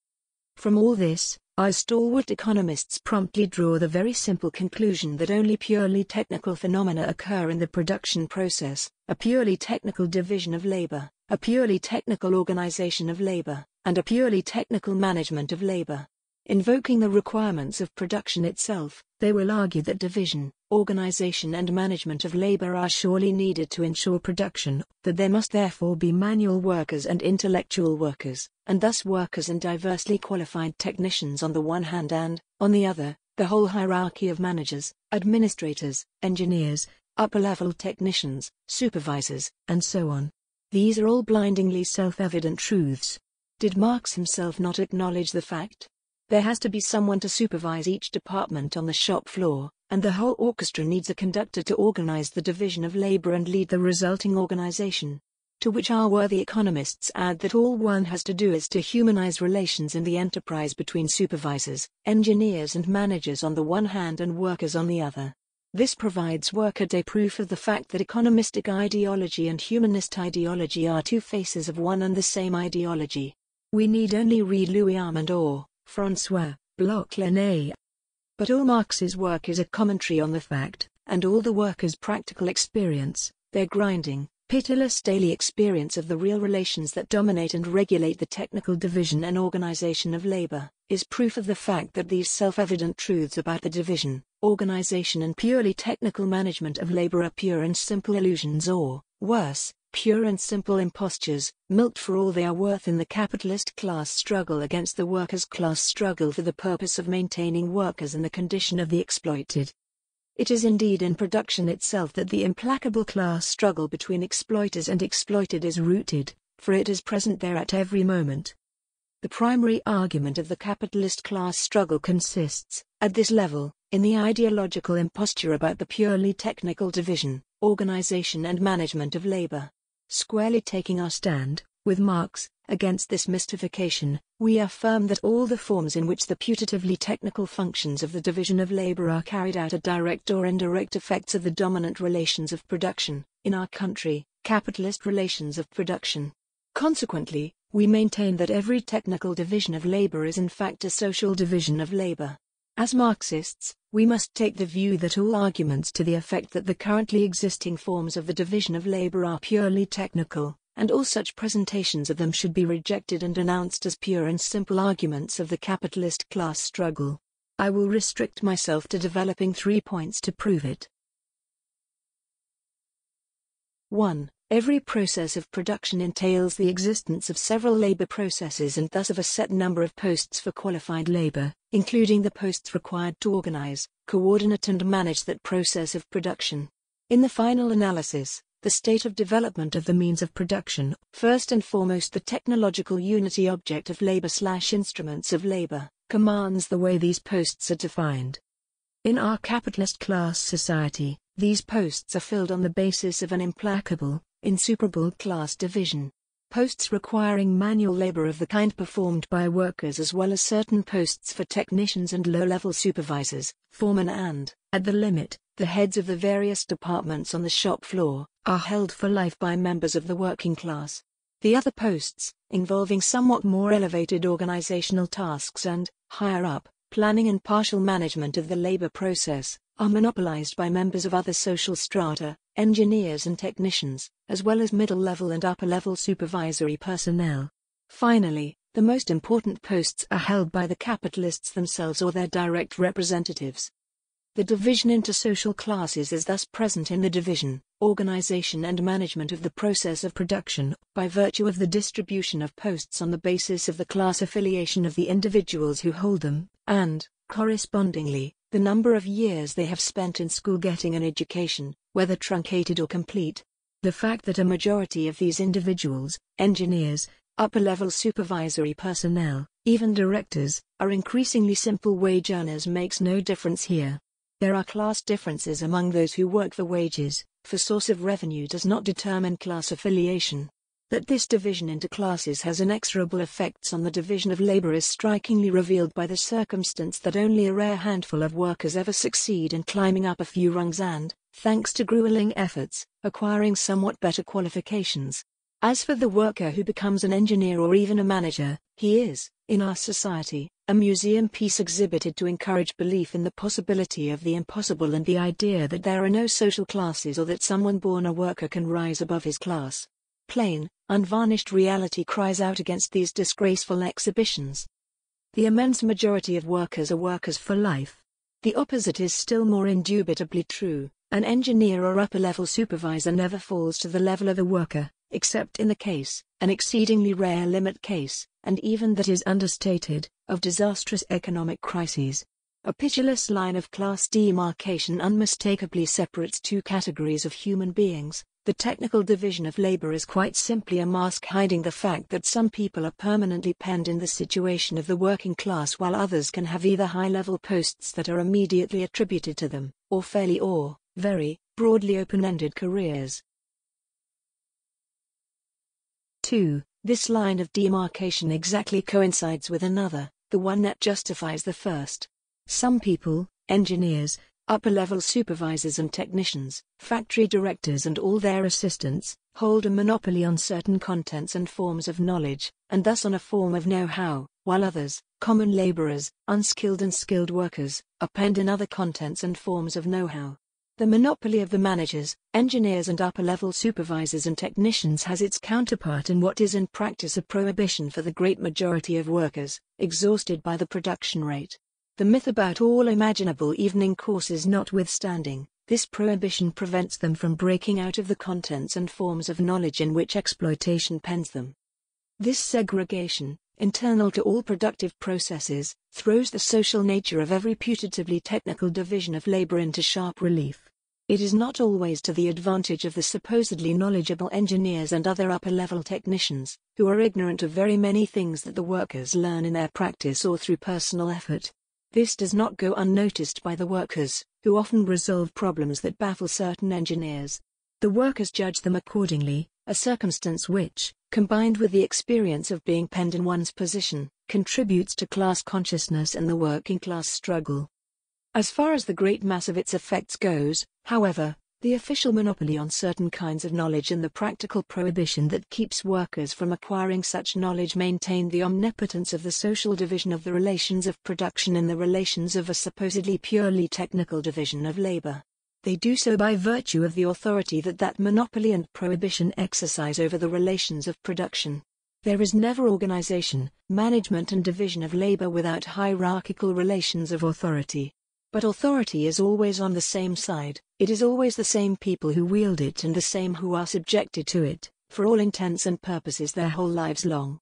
From all this, our stalwart economists promptly draw the very simple conclusion that only purely technical phenomena occur in the production process, a purely technical division of labor, a purely technical organization of labor, and a purely technical management of labor. Invoking the requirements of production itself, they will argue that division, organization and management of labor are surely needed to ensure production, that there must therefore be manual workers and intellectual workers, and thus workers and diversely qualified technicians on the one hand and, on the other, the whole hierarchy of managers, administrators, engineers, upper-level technicians, supervisors, and so on. These are all blindingly self-evident truths. Did Marx himself not acknowledge the fact? There has to be someone to supervise each department on the shop floor, and the whole orchestra needs a conductor to organize the division of labor and lead the resulting organization. To which our worthy economists add that all one has to do is to humanize relations in the enterprise between supervisors, engineers and managers on the one hand and workers on the other. This provides workaday proof of the fact that economistic ideology and humanist ideology are two faces of one and the same ideology. We need only read Louis Armand or Francois Bloch-Lenay. But all Marx's work is a commentary on the fact, and all the workers' practical experience, their grinding, pitiless daily experience of the real relations that dominate and regulate the technical division and organization of labor, is proof of the fact that these self-evident truths about the division, organization and purely technical management of labor are pure and simple illusions or, worse, pure and simple impostures, milked for all they are worth in the capitalist class struggle against the workers' class struggle for the purpose of maintaining workers in the condition of the exploited. It is indeed in production itself that the implacable class struggle between exploiters and exploited is rooted, for it is present there at every moment. The primary argument of the capitalist class struggle consists, at this level, in the ideological imposture about the purely technical division, organization and management of labor. Squarely taking our stand, with Marx, against this mystification, we affirm that all the forms in which the putatively technical functions of the division of labor are carried out are direct or indirect effects of the dominant relations of production, in our country, capitalist relations of production. Consequently, we maintain that every technical division of labor is in fact a social division of labor. As Marxists, we must take the view that all arguments to the effect that the currently existing forms of the division of labor are purely technical, and all such presentations of them should be rejected and denounced as pure and simple arguments of the capitalist class struggle. I will restrict myself to developing 3 points to prove it. 1. Every process of production entails the existence of several labor processes and thus of a set number of posts for qualified labor, including the posts required to organize, coordinate and manage that process of production. In the final analysis, the state of development of the means of production, first and foremost the technological unity object of labor/instruments of labor, commands the way these posts are defined. In our capitalist class society, these posts are filled on the basis of an implacable, insuperable class division. posts requiring manual labor of the kind performed by workers as well as certain posts for technicians and low-level supervisors, foremen and, at the limit, the heads of the various departments on the shop floor, are held for life by members of the working class. The other posts, involving somewhat more elevated organizational tasks and, higher up, planning and partial management of the labor process, are monopolized by members of other social strata, engineers and technicians, as well as middle-level and upper-level supervisory personnel. Finally, the most important posts are held by the capitalists themselves or their direct representatives. The division into social classes is thus present in the division, organization and management of the process of production, by virtue of the distribution of posts on the basis of the class affiliation of the individuals who hold them, and, correspondingly, the number of years they have spent in school getting an education, whether truncated or complete. The fact that a majority of these individuals, engineers, upper-level supervisory personnel, even directors, are increasingly simple wage earners makes no difference here. There are class differences among those who work for wages, for source of revenue does not determine class affiliation. That this division into classes has inexorable effects on the division of labor is strikingly revealed by the circumstance that only a rare handful of workers ever succeed in climbing up a few rungs and, thanks to grueling efforts, acquiring somewhat better qualifications. As for the worker who becomes an engineer or even a manager, he is, in our society, a museum piece exhibited to encourage belief in the possibility of the impossible and the idea that there are no social classes or that someone born a worker can rise above his class. Plain, unvarnished reality cries out against these disgraceful exhibitions. The immense majority of workers are workers for life. The opposite is still more indubitably true. An engineer or upper-level supervisor never falls to the level of a worker, except in the case, an exceedingly rare limit case, and even that is understated, of disastrous economic crises. A pitiless line of class demarcation unmistakably separates two categories of human beings. The technical division of labor is quite simply a mask hiding the fact that some people are permanently penned in the situation of the working class while others can have either high-level posts that are immediately attributed to them, or fairly or, very, broadly open-ended careers. 2. This line of demarcation exactly coincides with another, the one that justifies the first. Some people, engineers, upper-level supervisors and technicians, factory directors and all their assistants, hold a monopoly on certain contents and forms of knowledge, and thus on a form of know-how, while others, common laborers, unskilled and skilled workers, are penned in other contents and forms of know-how. The monopoly of the managers, engineers and upper-level supervisors and technicians has its counterpart in what is in practice a prohibition for the great majority of workers, exhausted by the production rate. The myth about all imaginable evening courses notwithstanding, this prohibition prevents them from breaking out of the contents and forms of knowledge in which exploitation pens them. This segregation, internal to all productive processes, throws the social nature of every putatively technical division of labor into sharp relief. It is not always to the advantage of the supposedly knowledgeable engineers and other upper-level technicians, who are ignorant of very many things that the workers learn in their practice or through personal effort. This does not go unnoticed by the workers, who often resolve problems that baffle certain engineers. The workers judge them accordingly, a circumstance which, combined with the experience of being penned in one's position, contributes to class consciousness and the working class struggle. As far as the great mass of its effects goes, however, the official monopoly on certain kinds of knowledge and the practical prohibition that keeps workers from acquiring such knowledge maintain the omnipotence of the social division of the relations of production in the relations of a supposedly purely technical division of labor. They do so by virtue of the authority that that monopoly and prohibition exercise over the relations of production. There is never organization, management and division of labor without hierarchical relations of authority. But authority is always on the same side, it is always the same people who wield it and the same who are subjected to it, for all intents and purposes their whole lives long.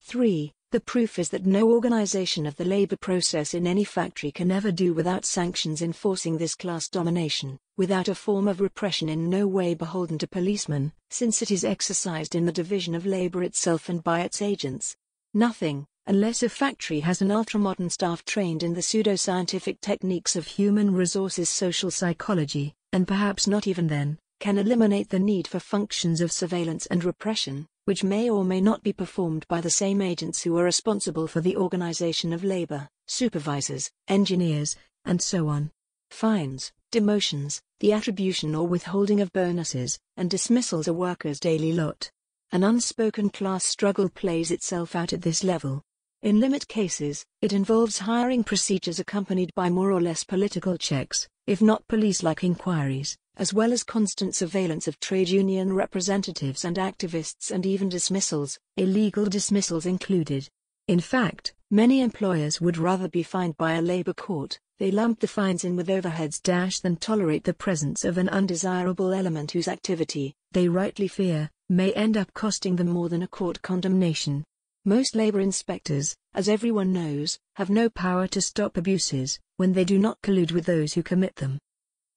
3. The proof is that no organization of the labor process in any factory can ever do without sanctions enforcing this class domination, without a form of repression in no way beholden to policemen, since it is exercised in the division of labor itself and by its agents. Nothing, unless a factory has an ultramodern staff trained in the pseudoscientific techniques of human resources social psychology, and perhaps not even then, can eliminate the need for functions of surveillance and repression, which may or may not be performed by the same agents who are responsible for the organization of labor, supervisors, engineers, and so on. Fines, demotions, the attribution or withholding of bonuses, and dismissals are workers' daily lot. An unspoken class struggle plays itself out at this level. In limit cases, it involves hiring procedures accompanied by more or less political checks, if not police-like inquiries, as well as constant surveillance of trade union representatives and activists and even dismissals, illegal dismissals included. In fact, many employers would rather be fined by a labor court, they lump the fines in with overheads than tolerate the presence of an undesirable element whose activity, they rightly fear, may end up costing them more than a court condemnation. Most labor inspectors, as everyone knows, have no power to stop abuses, when they do not collude with those who commit them.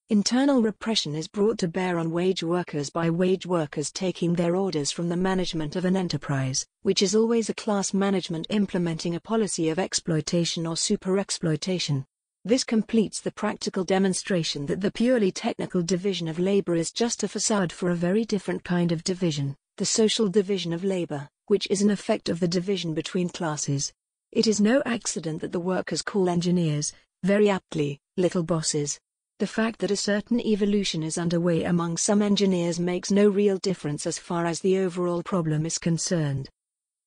Internal repression is brought to bear on wage workers by wage workers taking their orders from the management of an enterprise, which is always a class management implementing a policy of exploitation or superexploitation. This completes the practical demonstration that the purely technical division of labor is just a facade for a very different kind of division, the social division of labor, which is an effect of the division between classes. It is no accident that the workers call engineers, very aptly, little bosses. The fact that a certain evolution is underway among some engineers makes no real difference as far as the overall problem is concerned.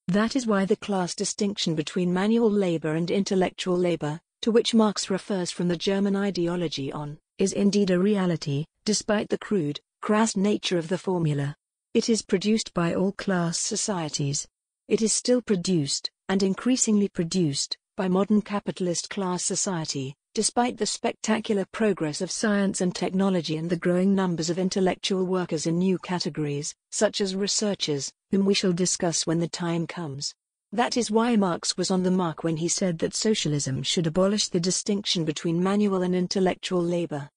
That is why the class distinction between manual labor and intellectual labor, to which Marx refers from the German Ideology on, is indeed a reality, despite the crude, crass nature of the formula. It is produced by all class societies. It is still produced, and increasingly produced, by modern capitalist class society, despite the spectacular progress of science and technology and the growing numbers of intellectual workers in new categories, such as researchers, whom we shall discuss when the time comes. That is why Marx was on the mark when he said that socialism should abolish the distinction between manual and intellectual labor.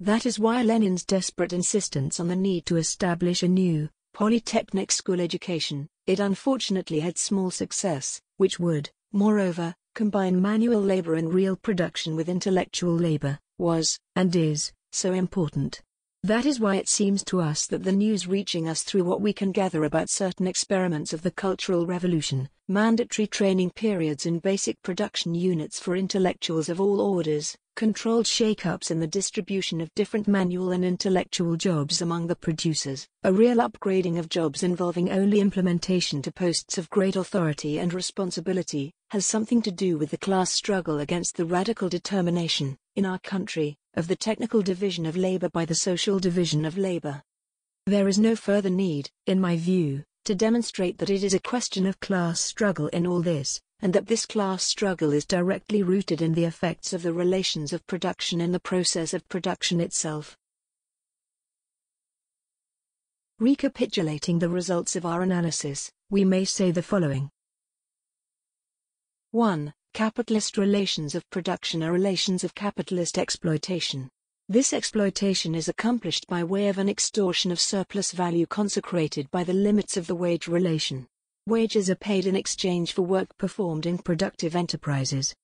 That is why Lenin's desperate insistence on the need to establish a new, polytechnic school education, it unfortunately had small success, which would, moreover, combine manual labor and real production with intellectual labor, was, and is, so important. That is why it seems to us that the news reaching us through what we can gather about certain experiments of the Cultural Revolution, mandatory training periods in basic production units for intellectuals of all orders, controlled shake-ups in the distribution of different manual and intellectual jobs among the producers, a real upgrading of jobs involving only implementation to posts of great authority and responsibility, has something to do with the class struggle against the radical determination, in our country, of the technical division of labor by the social division of labor. There is no further need, in my view, to demonstrate that it is a question of class struggle in all this, and that this class struggle is directly rooted in the effects of the relations of production in the process of production itself. Recapitulating the results of our analysis, we may say the following. 1. Capitalist relations of production are relations of capitalist exploitation. This exploitation is accomplished by way of an extortion of surplus value consecrated by the limits of the wage relation. Wages are paid in exchange for work performed in productive enterprises.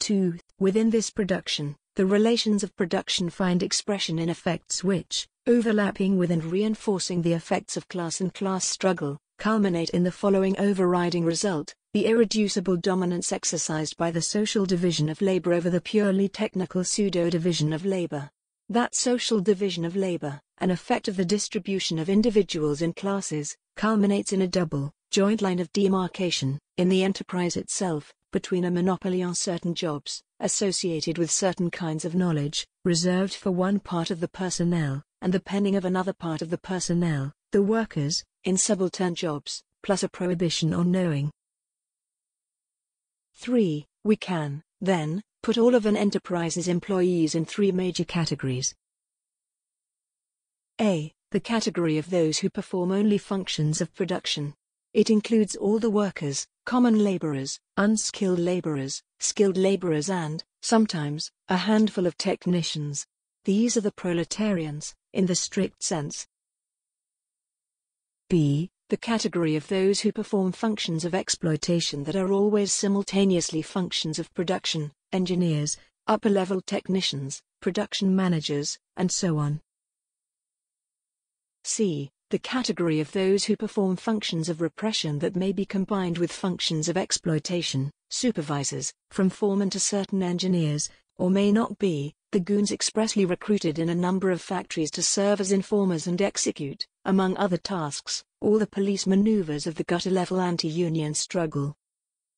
2. Within this production, the relations of production find expression in effects which, overlapping with and reinforcing the effects of class and class struggle, culminate in the following overriding result, the irreducible dominance exercised by the social division of labor over the purely technical pseudo-division of labor. That social division of labor, an effect of the distribution of individuals in classes, culminates in a double, joint line of demarcation, in the enterprise itself, between a monopoly on certain jobs, associated with certain kinds of knowledge, reserved for one part of the personnel, and the penning of another part of the personnel, the workers, in subaltern jobs, plus a prohibition on knowing. 3. We can, then, put all of an enterprise's employees in three major categories. A. The category of those who perform only functions of production. It includes all the workers, common laborers, unskilled laborers, skilled laborers and, sometimes, a handful of technicians. These are the proletarians, in the strict sense. B. The category of those who perform functions of exploitation that are always simultaneously functions of production, engineers, upper-level technicians, production managers, and so on. c. The category of those who perform functions of repression that may be combined with functions of exploitation, supervisors, from foremen to certain engineers, or may not be, the goons expressly recruited in a number of factories to serve as informers and execute, among other tasks, all the police maneuvers of the gutter-level anti-union struggle.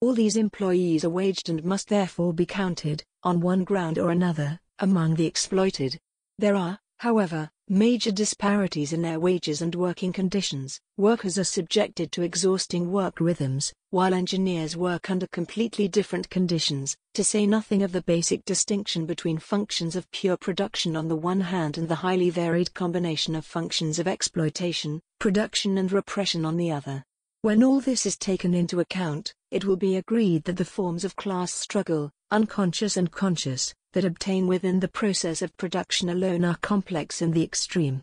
All these employees are waged and must therefore be counted, on one ground or another, among the exploited. There are, however, major disparities in their wages and working conditions. Workers are subjected to exhausting work rhythms, while engineers work under completely different conditions, to say nothing of the basic distinction between functions of pure production on the one hand and the highly varied combination of functions of exploitation, production and repression on the other. When all this is taken into account, it will be agreed that the forms of class struggle, unconscious and conscious, that obtain within the process of production alone are complex in the extreme.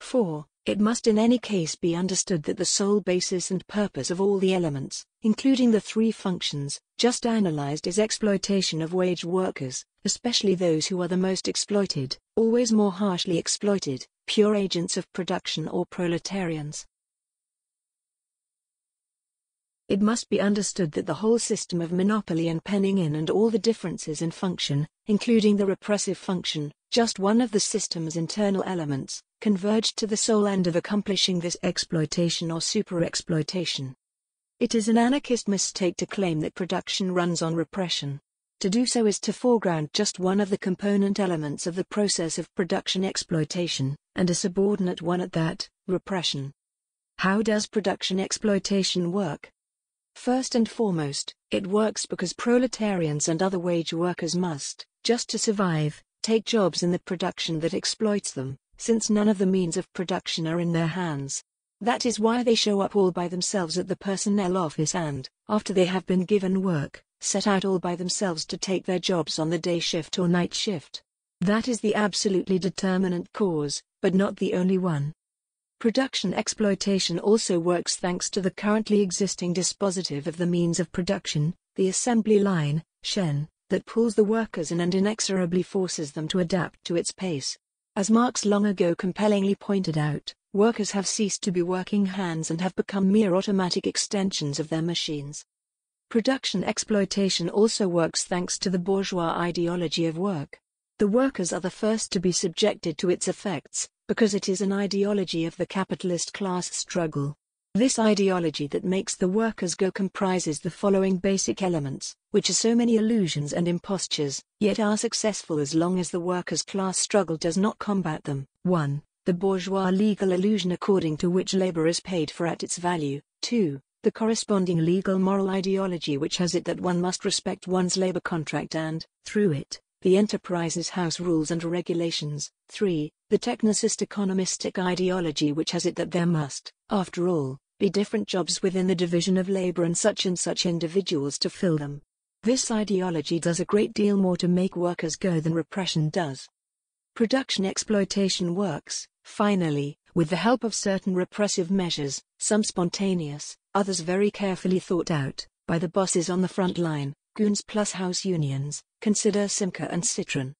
4. It must in any case be understood that the sole basis and purpose of all the elements, including the three functions, just analyzed is exploitation of wage workers, especially those who are the most exploited, always more harshly exploited, pure agents of production or proletarians. It must be understood that the whole system of monopoly and penning in and all the differences in function, including the repressive function, just one of the system's internal elements, converge to the sole end of accomplishing this exploitation or super-exploitation. It is an anarchist mistake to claim that production runs on repression. To do so is to foreground just one of the component elements of the process of production exploitation, and a subordinate one at that, repression. How does production exploitation work? First and foremost, it works because proletarians and other wage workers must, just to survive, take jobs in the production that exploits them, since none of the means of production are in their hands. That is why they show up all by themselves at the personnel office and, after they have been given work, set out all by themselves to take their jobs on the day shift or night shift. That is the absolutely determinant cause, but not the only one. Production exploitation also works thanks to the currently existing dispositive of the means of production, the assembly line, Shen, that pulls the workers in and inexorably forces them to adapt to its pace. As Marx long ago compellingly pointed out, workers have ceased to be working hands and have become mere automatic extensions of their machines. Production exploitation also works thanks to the bourgeois ideology of work. The workers are the first to be subjected to its effects, because it is an ideology of the capitalist class struggle. This ideology that makes the workers go comprises the following basic elements, which are so many illusions and impostures, yet are successful as long as the workers' class struggle does not combat them. 1. The bourgeois legal illusion according to which labor is paid for at its value. 2. The corresponding legal moral ideology which has it that one must respect one's labor contract and, through it, the enterprise's house rules and regulations. 3. The technicist economistic ideology which has it that there must, after all, be different jobs within the division of labor and such individuals to fill them. This ideology does a great deal more to make workers go than repression does. Production exploitation works, finally, with the help of certain repressive measures, some spontaneous, others very carefully thought out, by the bosses on the front line. Goons plus house unions, consider Simca and Citroën.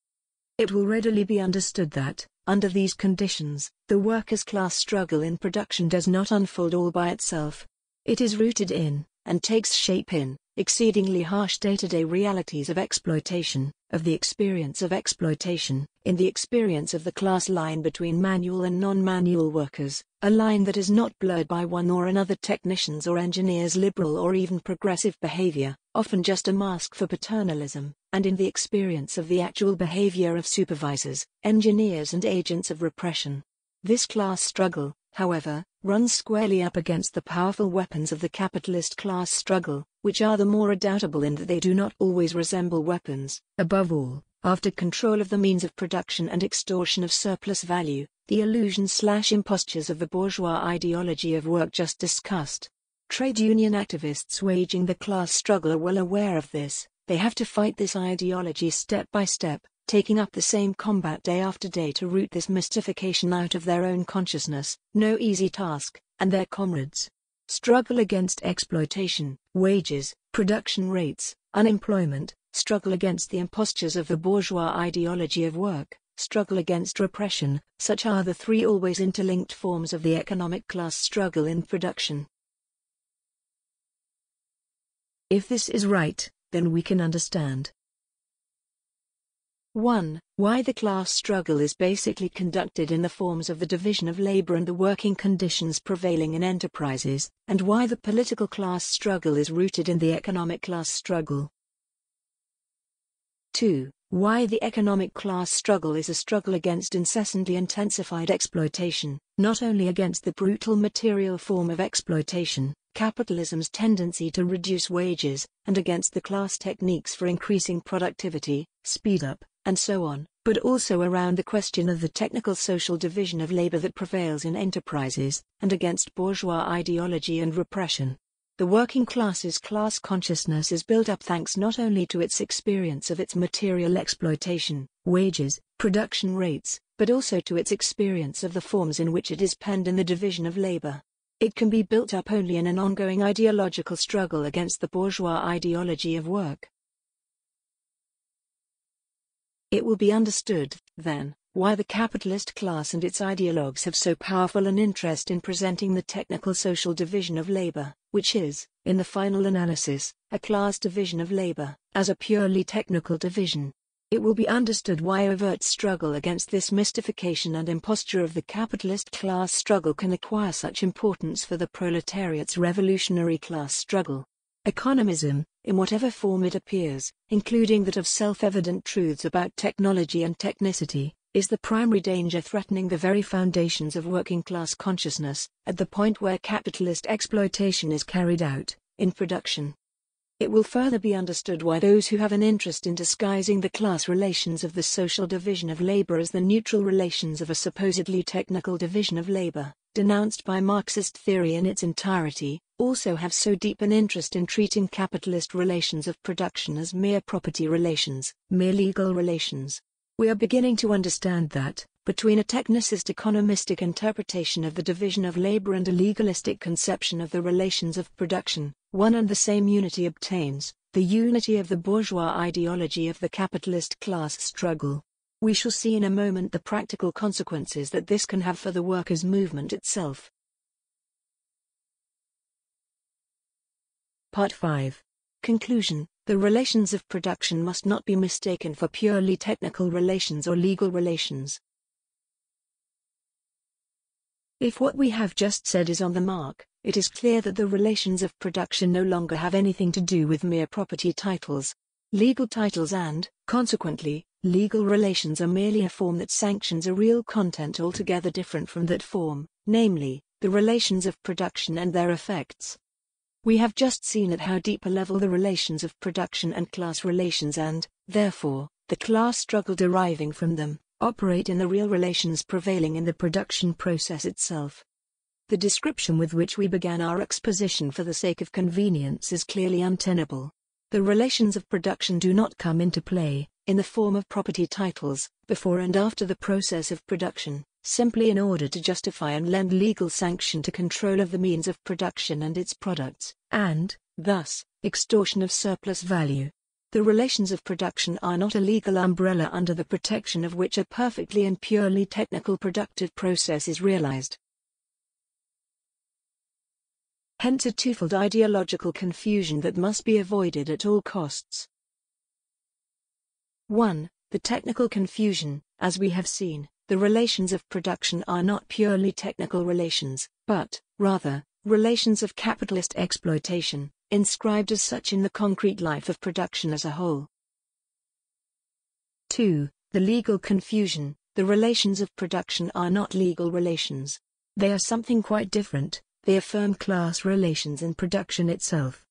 It will readily be understood that, under these conditions, the workers' class struggle in production does not unfold all by itself. It is rooted in, and takes shape in, exceedingly harsh day-to-day realities of exploitation, of the experience of exploitation, in the experience of the class line between manual and non-manual workers, a line that is not blurred by one or another technician's or engineer's liberal or even progressive behavior, often just a mask for paternalism, and in the experience of the actual behavior of supervisors, engineers and agents of repression. This class struggle, however, runs squarely up against the powerful weapons of the capitalist class struggle, which are the more redoubtable in that they do not always resemble weapons. Above all, after control of the means of production and extortion of surplus value, the illusions/impostures of the bourgeois ideology of work just discussed. Trade union activists waging the class struggle are well aware of this. They have to fight this ideology step by step, taking up the same combat day after day to root this mystification out of their own consciousness, no easy task, and their comrades. Struggle against exploitation, wages, production rates, unemployment, struggle against the impostures of the bourgeois ideology of work, struggle against repression, such are the three always interlinked forms of the economic class struggle in production. If this is right, then we can understand 1. Why the class struggle is basically conducted in the forms of the division of labor and the working conditions prevailing in enterprises, and why the political class struggle is rooted in the economic class struggle. 2. Why the economic class struggle is a struggle against incessantly intensified exploitation, not only against the brutal material form of exploitation, capitalism's tendency to reduce wages, and against the class techniques for increasing productivity, speed up, and so on, but also around the question of the technical social division of labor that prevails in enterprises, and against bourgeois ideology and repression. The working class's class consciousness is built up thanks not only to its experience of its material exploitation, wages, production rates, but also to its experience of the forms in which it is penned in the division of labor. It can be built up only in an ongoing ideological struggle against the bourgeois ideology of work. It will be understood, then, why the capitalist class and its ideologues have so powerful an interest in presenting the technical social division of labor, which is, in the final analysis, a class division of labor, as a purely technical division. It will be understood why overt struggle against this mystification and imposture of the capitalist class struggle can acquire such importance for the proletariat's revolutionary class struggle. Economism, in whatever form it appears, including that of self-evident truths about technology and technicity, is the primary danger threatening the very foundations of working-class consciousness, at the point where capitalist exploitation is carried out, in production. It will further be understood why those who have an interest in disguising the class relations of the social division of labor as the neutral relations of a supposedly technical division of labor, denounced by Marxist theory in its entirety, also have so deep an interest in treating capitalist relations of production as mere property relations, mere legal relations. We are beginning to understand that, between a technicist-economistic interpretation of the division of labor and a legalistic conception of the relations of production, one and the same unity obtains, the unity of the bourgeois ideology of the capitalist class struggle. We shall see in a moment the practical consequences that this can have for the workers' movement itself. Part 5. Conclusion. The relations of production must not be mistaken for purely technical relations or legal relations. If what we have just said is on the mark, it is clear that the relations of production no longer have anything to do with mere property titles. Legal titles and, consequently, legal relations are merely a form that sanctions a real content altogether different from that form, namely, the relations of production and their effects. We have just seen at how deep a level the relations of production and class relations and, therefore, the class struggle deriving from them, operate in the real relations prevailing in the production process itself. The description with which we began our exposition for the sake of convenience is clearly untenable. The relations of production do not come into play, in the form of property titles, before and after the process of production, simply in order to justify and lend legal sanction to control of the means of production and its products, and, thus, extortion of surplus value. The relations of production are not a legal umbrella under the protection of which a perfectly and purely technical productive process is realized. Hence a twofold ideological confusion that must be avoided at all costs. 1. The technical confusion, as we have seen. The relations of production are not purely technical relations, but, rather, relations of capitalist exploitation, inscribed as such in the concrete life of production as a whole. 2. The legal confusion. The relations of production are not legal relations. They are something quite different. They affirm class relations in production itself.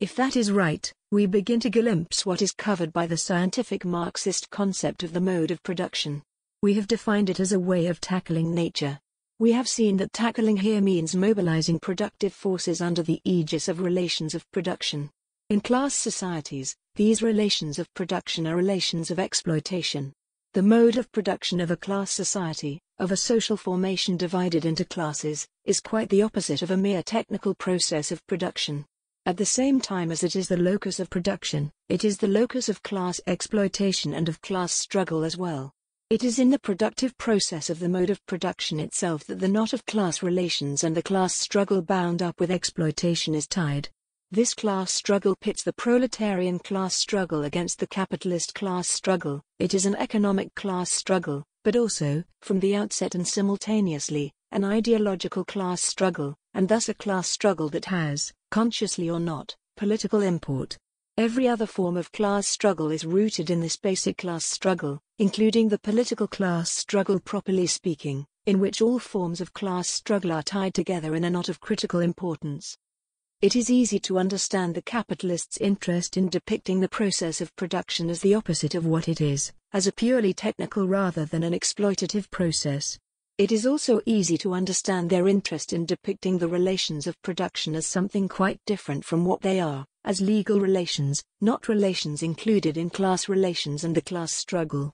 If that is right, we begin to glimpse what is covered by the scientific Marxist concept of the mode of production. We have defined it as a way of tackling nature. We have seen that tackling here means mobilizing productive forces under the aegis of relations of production. In class societies, these relations of production are relations of exploitation. The mode of production of a class society, of a social formation divided into classes, is quite the opposite of a mere technical process of production. At the same time as it is the locus of production, it is the locus of class exploitation and of class struggle as well. It is in the productive process of the mode of production itself that the knot of class relations and the class struggle bound up with exploitation is tied. This class struggle pits the proletarian class struggle against the capitalist class struggle. It is an economic class struggle, but also, from the outset and simultaneously, an ideological class struggle, and thus a class struggle that has, consciously or not, political import. Every other form of class struggle is rooted in this basic class struggle, including the political class struggle properly speaking, in which all forms of class struggle are tied together in a knot of critical importance. It is easy to understand the capitalists' interest in depicting the process of production as the opposite of what it is, as a purely technical rather than an exploitative process. It is also easy to understand their interest in depicting the relations of production as something quite different from what they are, as legal relations, not relations included in class relations and the class struggle.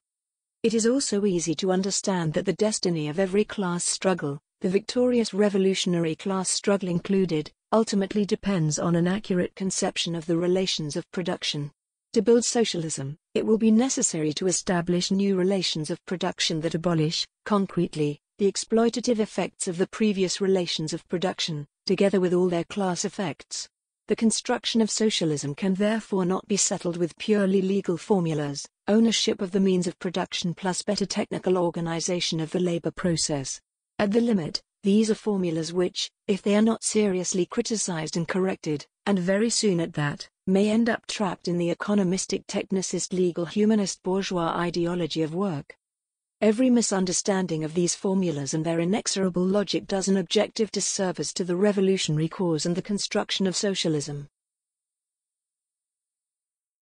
It is also easy to understand that the destiny of every class struggle, the victorious revolutionary class struggle included, ultimately depends on an accurate conception of the relations of production. To build socialism, it will be necessary to establish new relations of production that abolish, concretely, the exploitative effects of the previous relations of production, together with all their class effects. The construction of socialism can therefore not be settled with purely legal formulas, ownership of the means of production plus better technical organization of the labor process. At the limit, these are formulas which, if they are not seriously criticized and corrected, and very soon at that, may end up trapped in the economistic technicist legal humanist bourgeois ideology of work. Every misunderstanding of these formulas and their inexorable logic does an objective disservice to the revolutionary cause and the construction of socialism.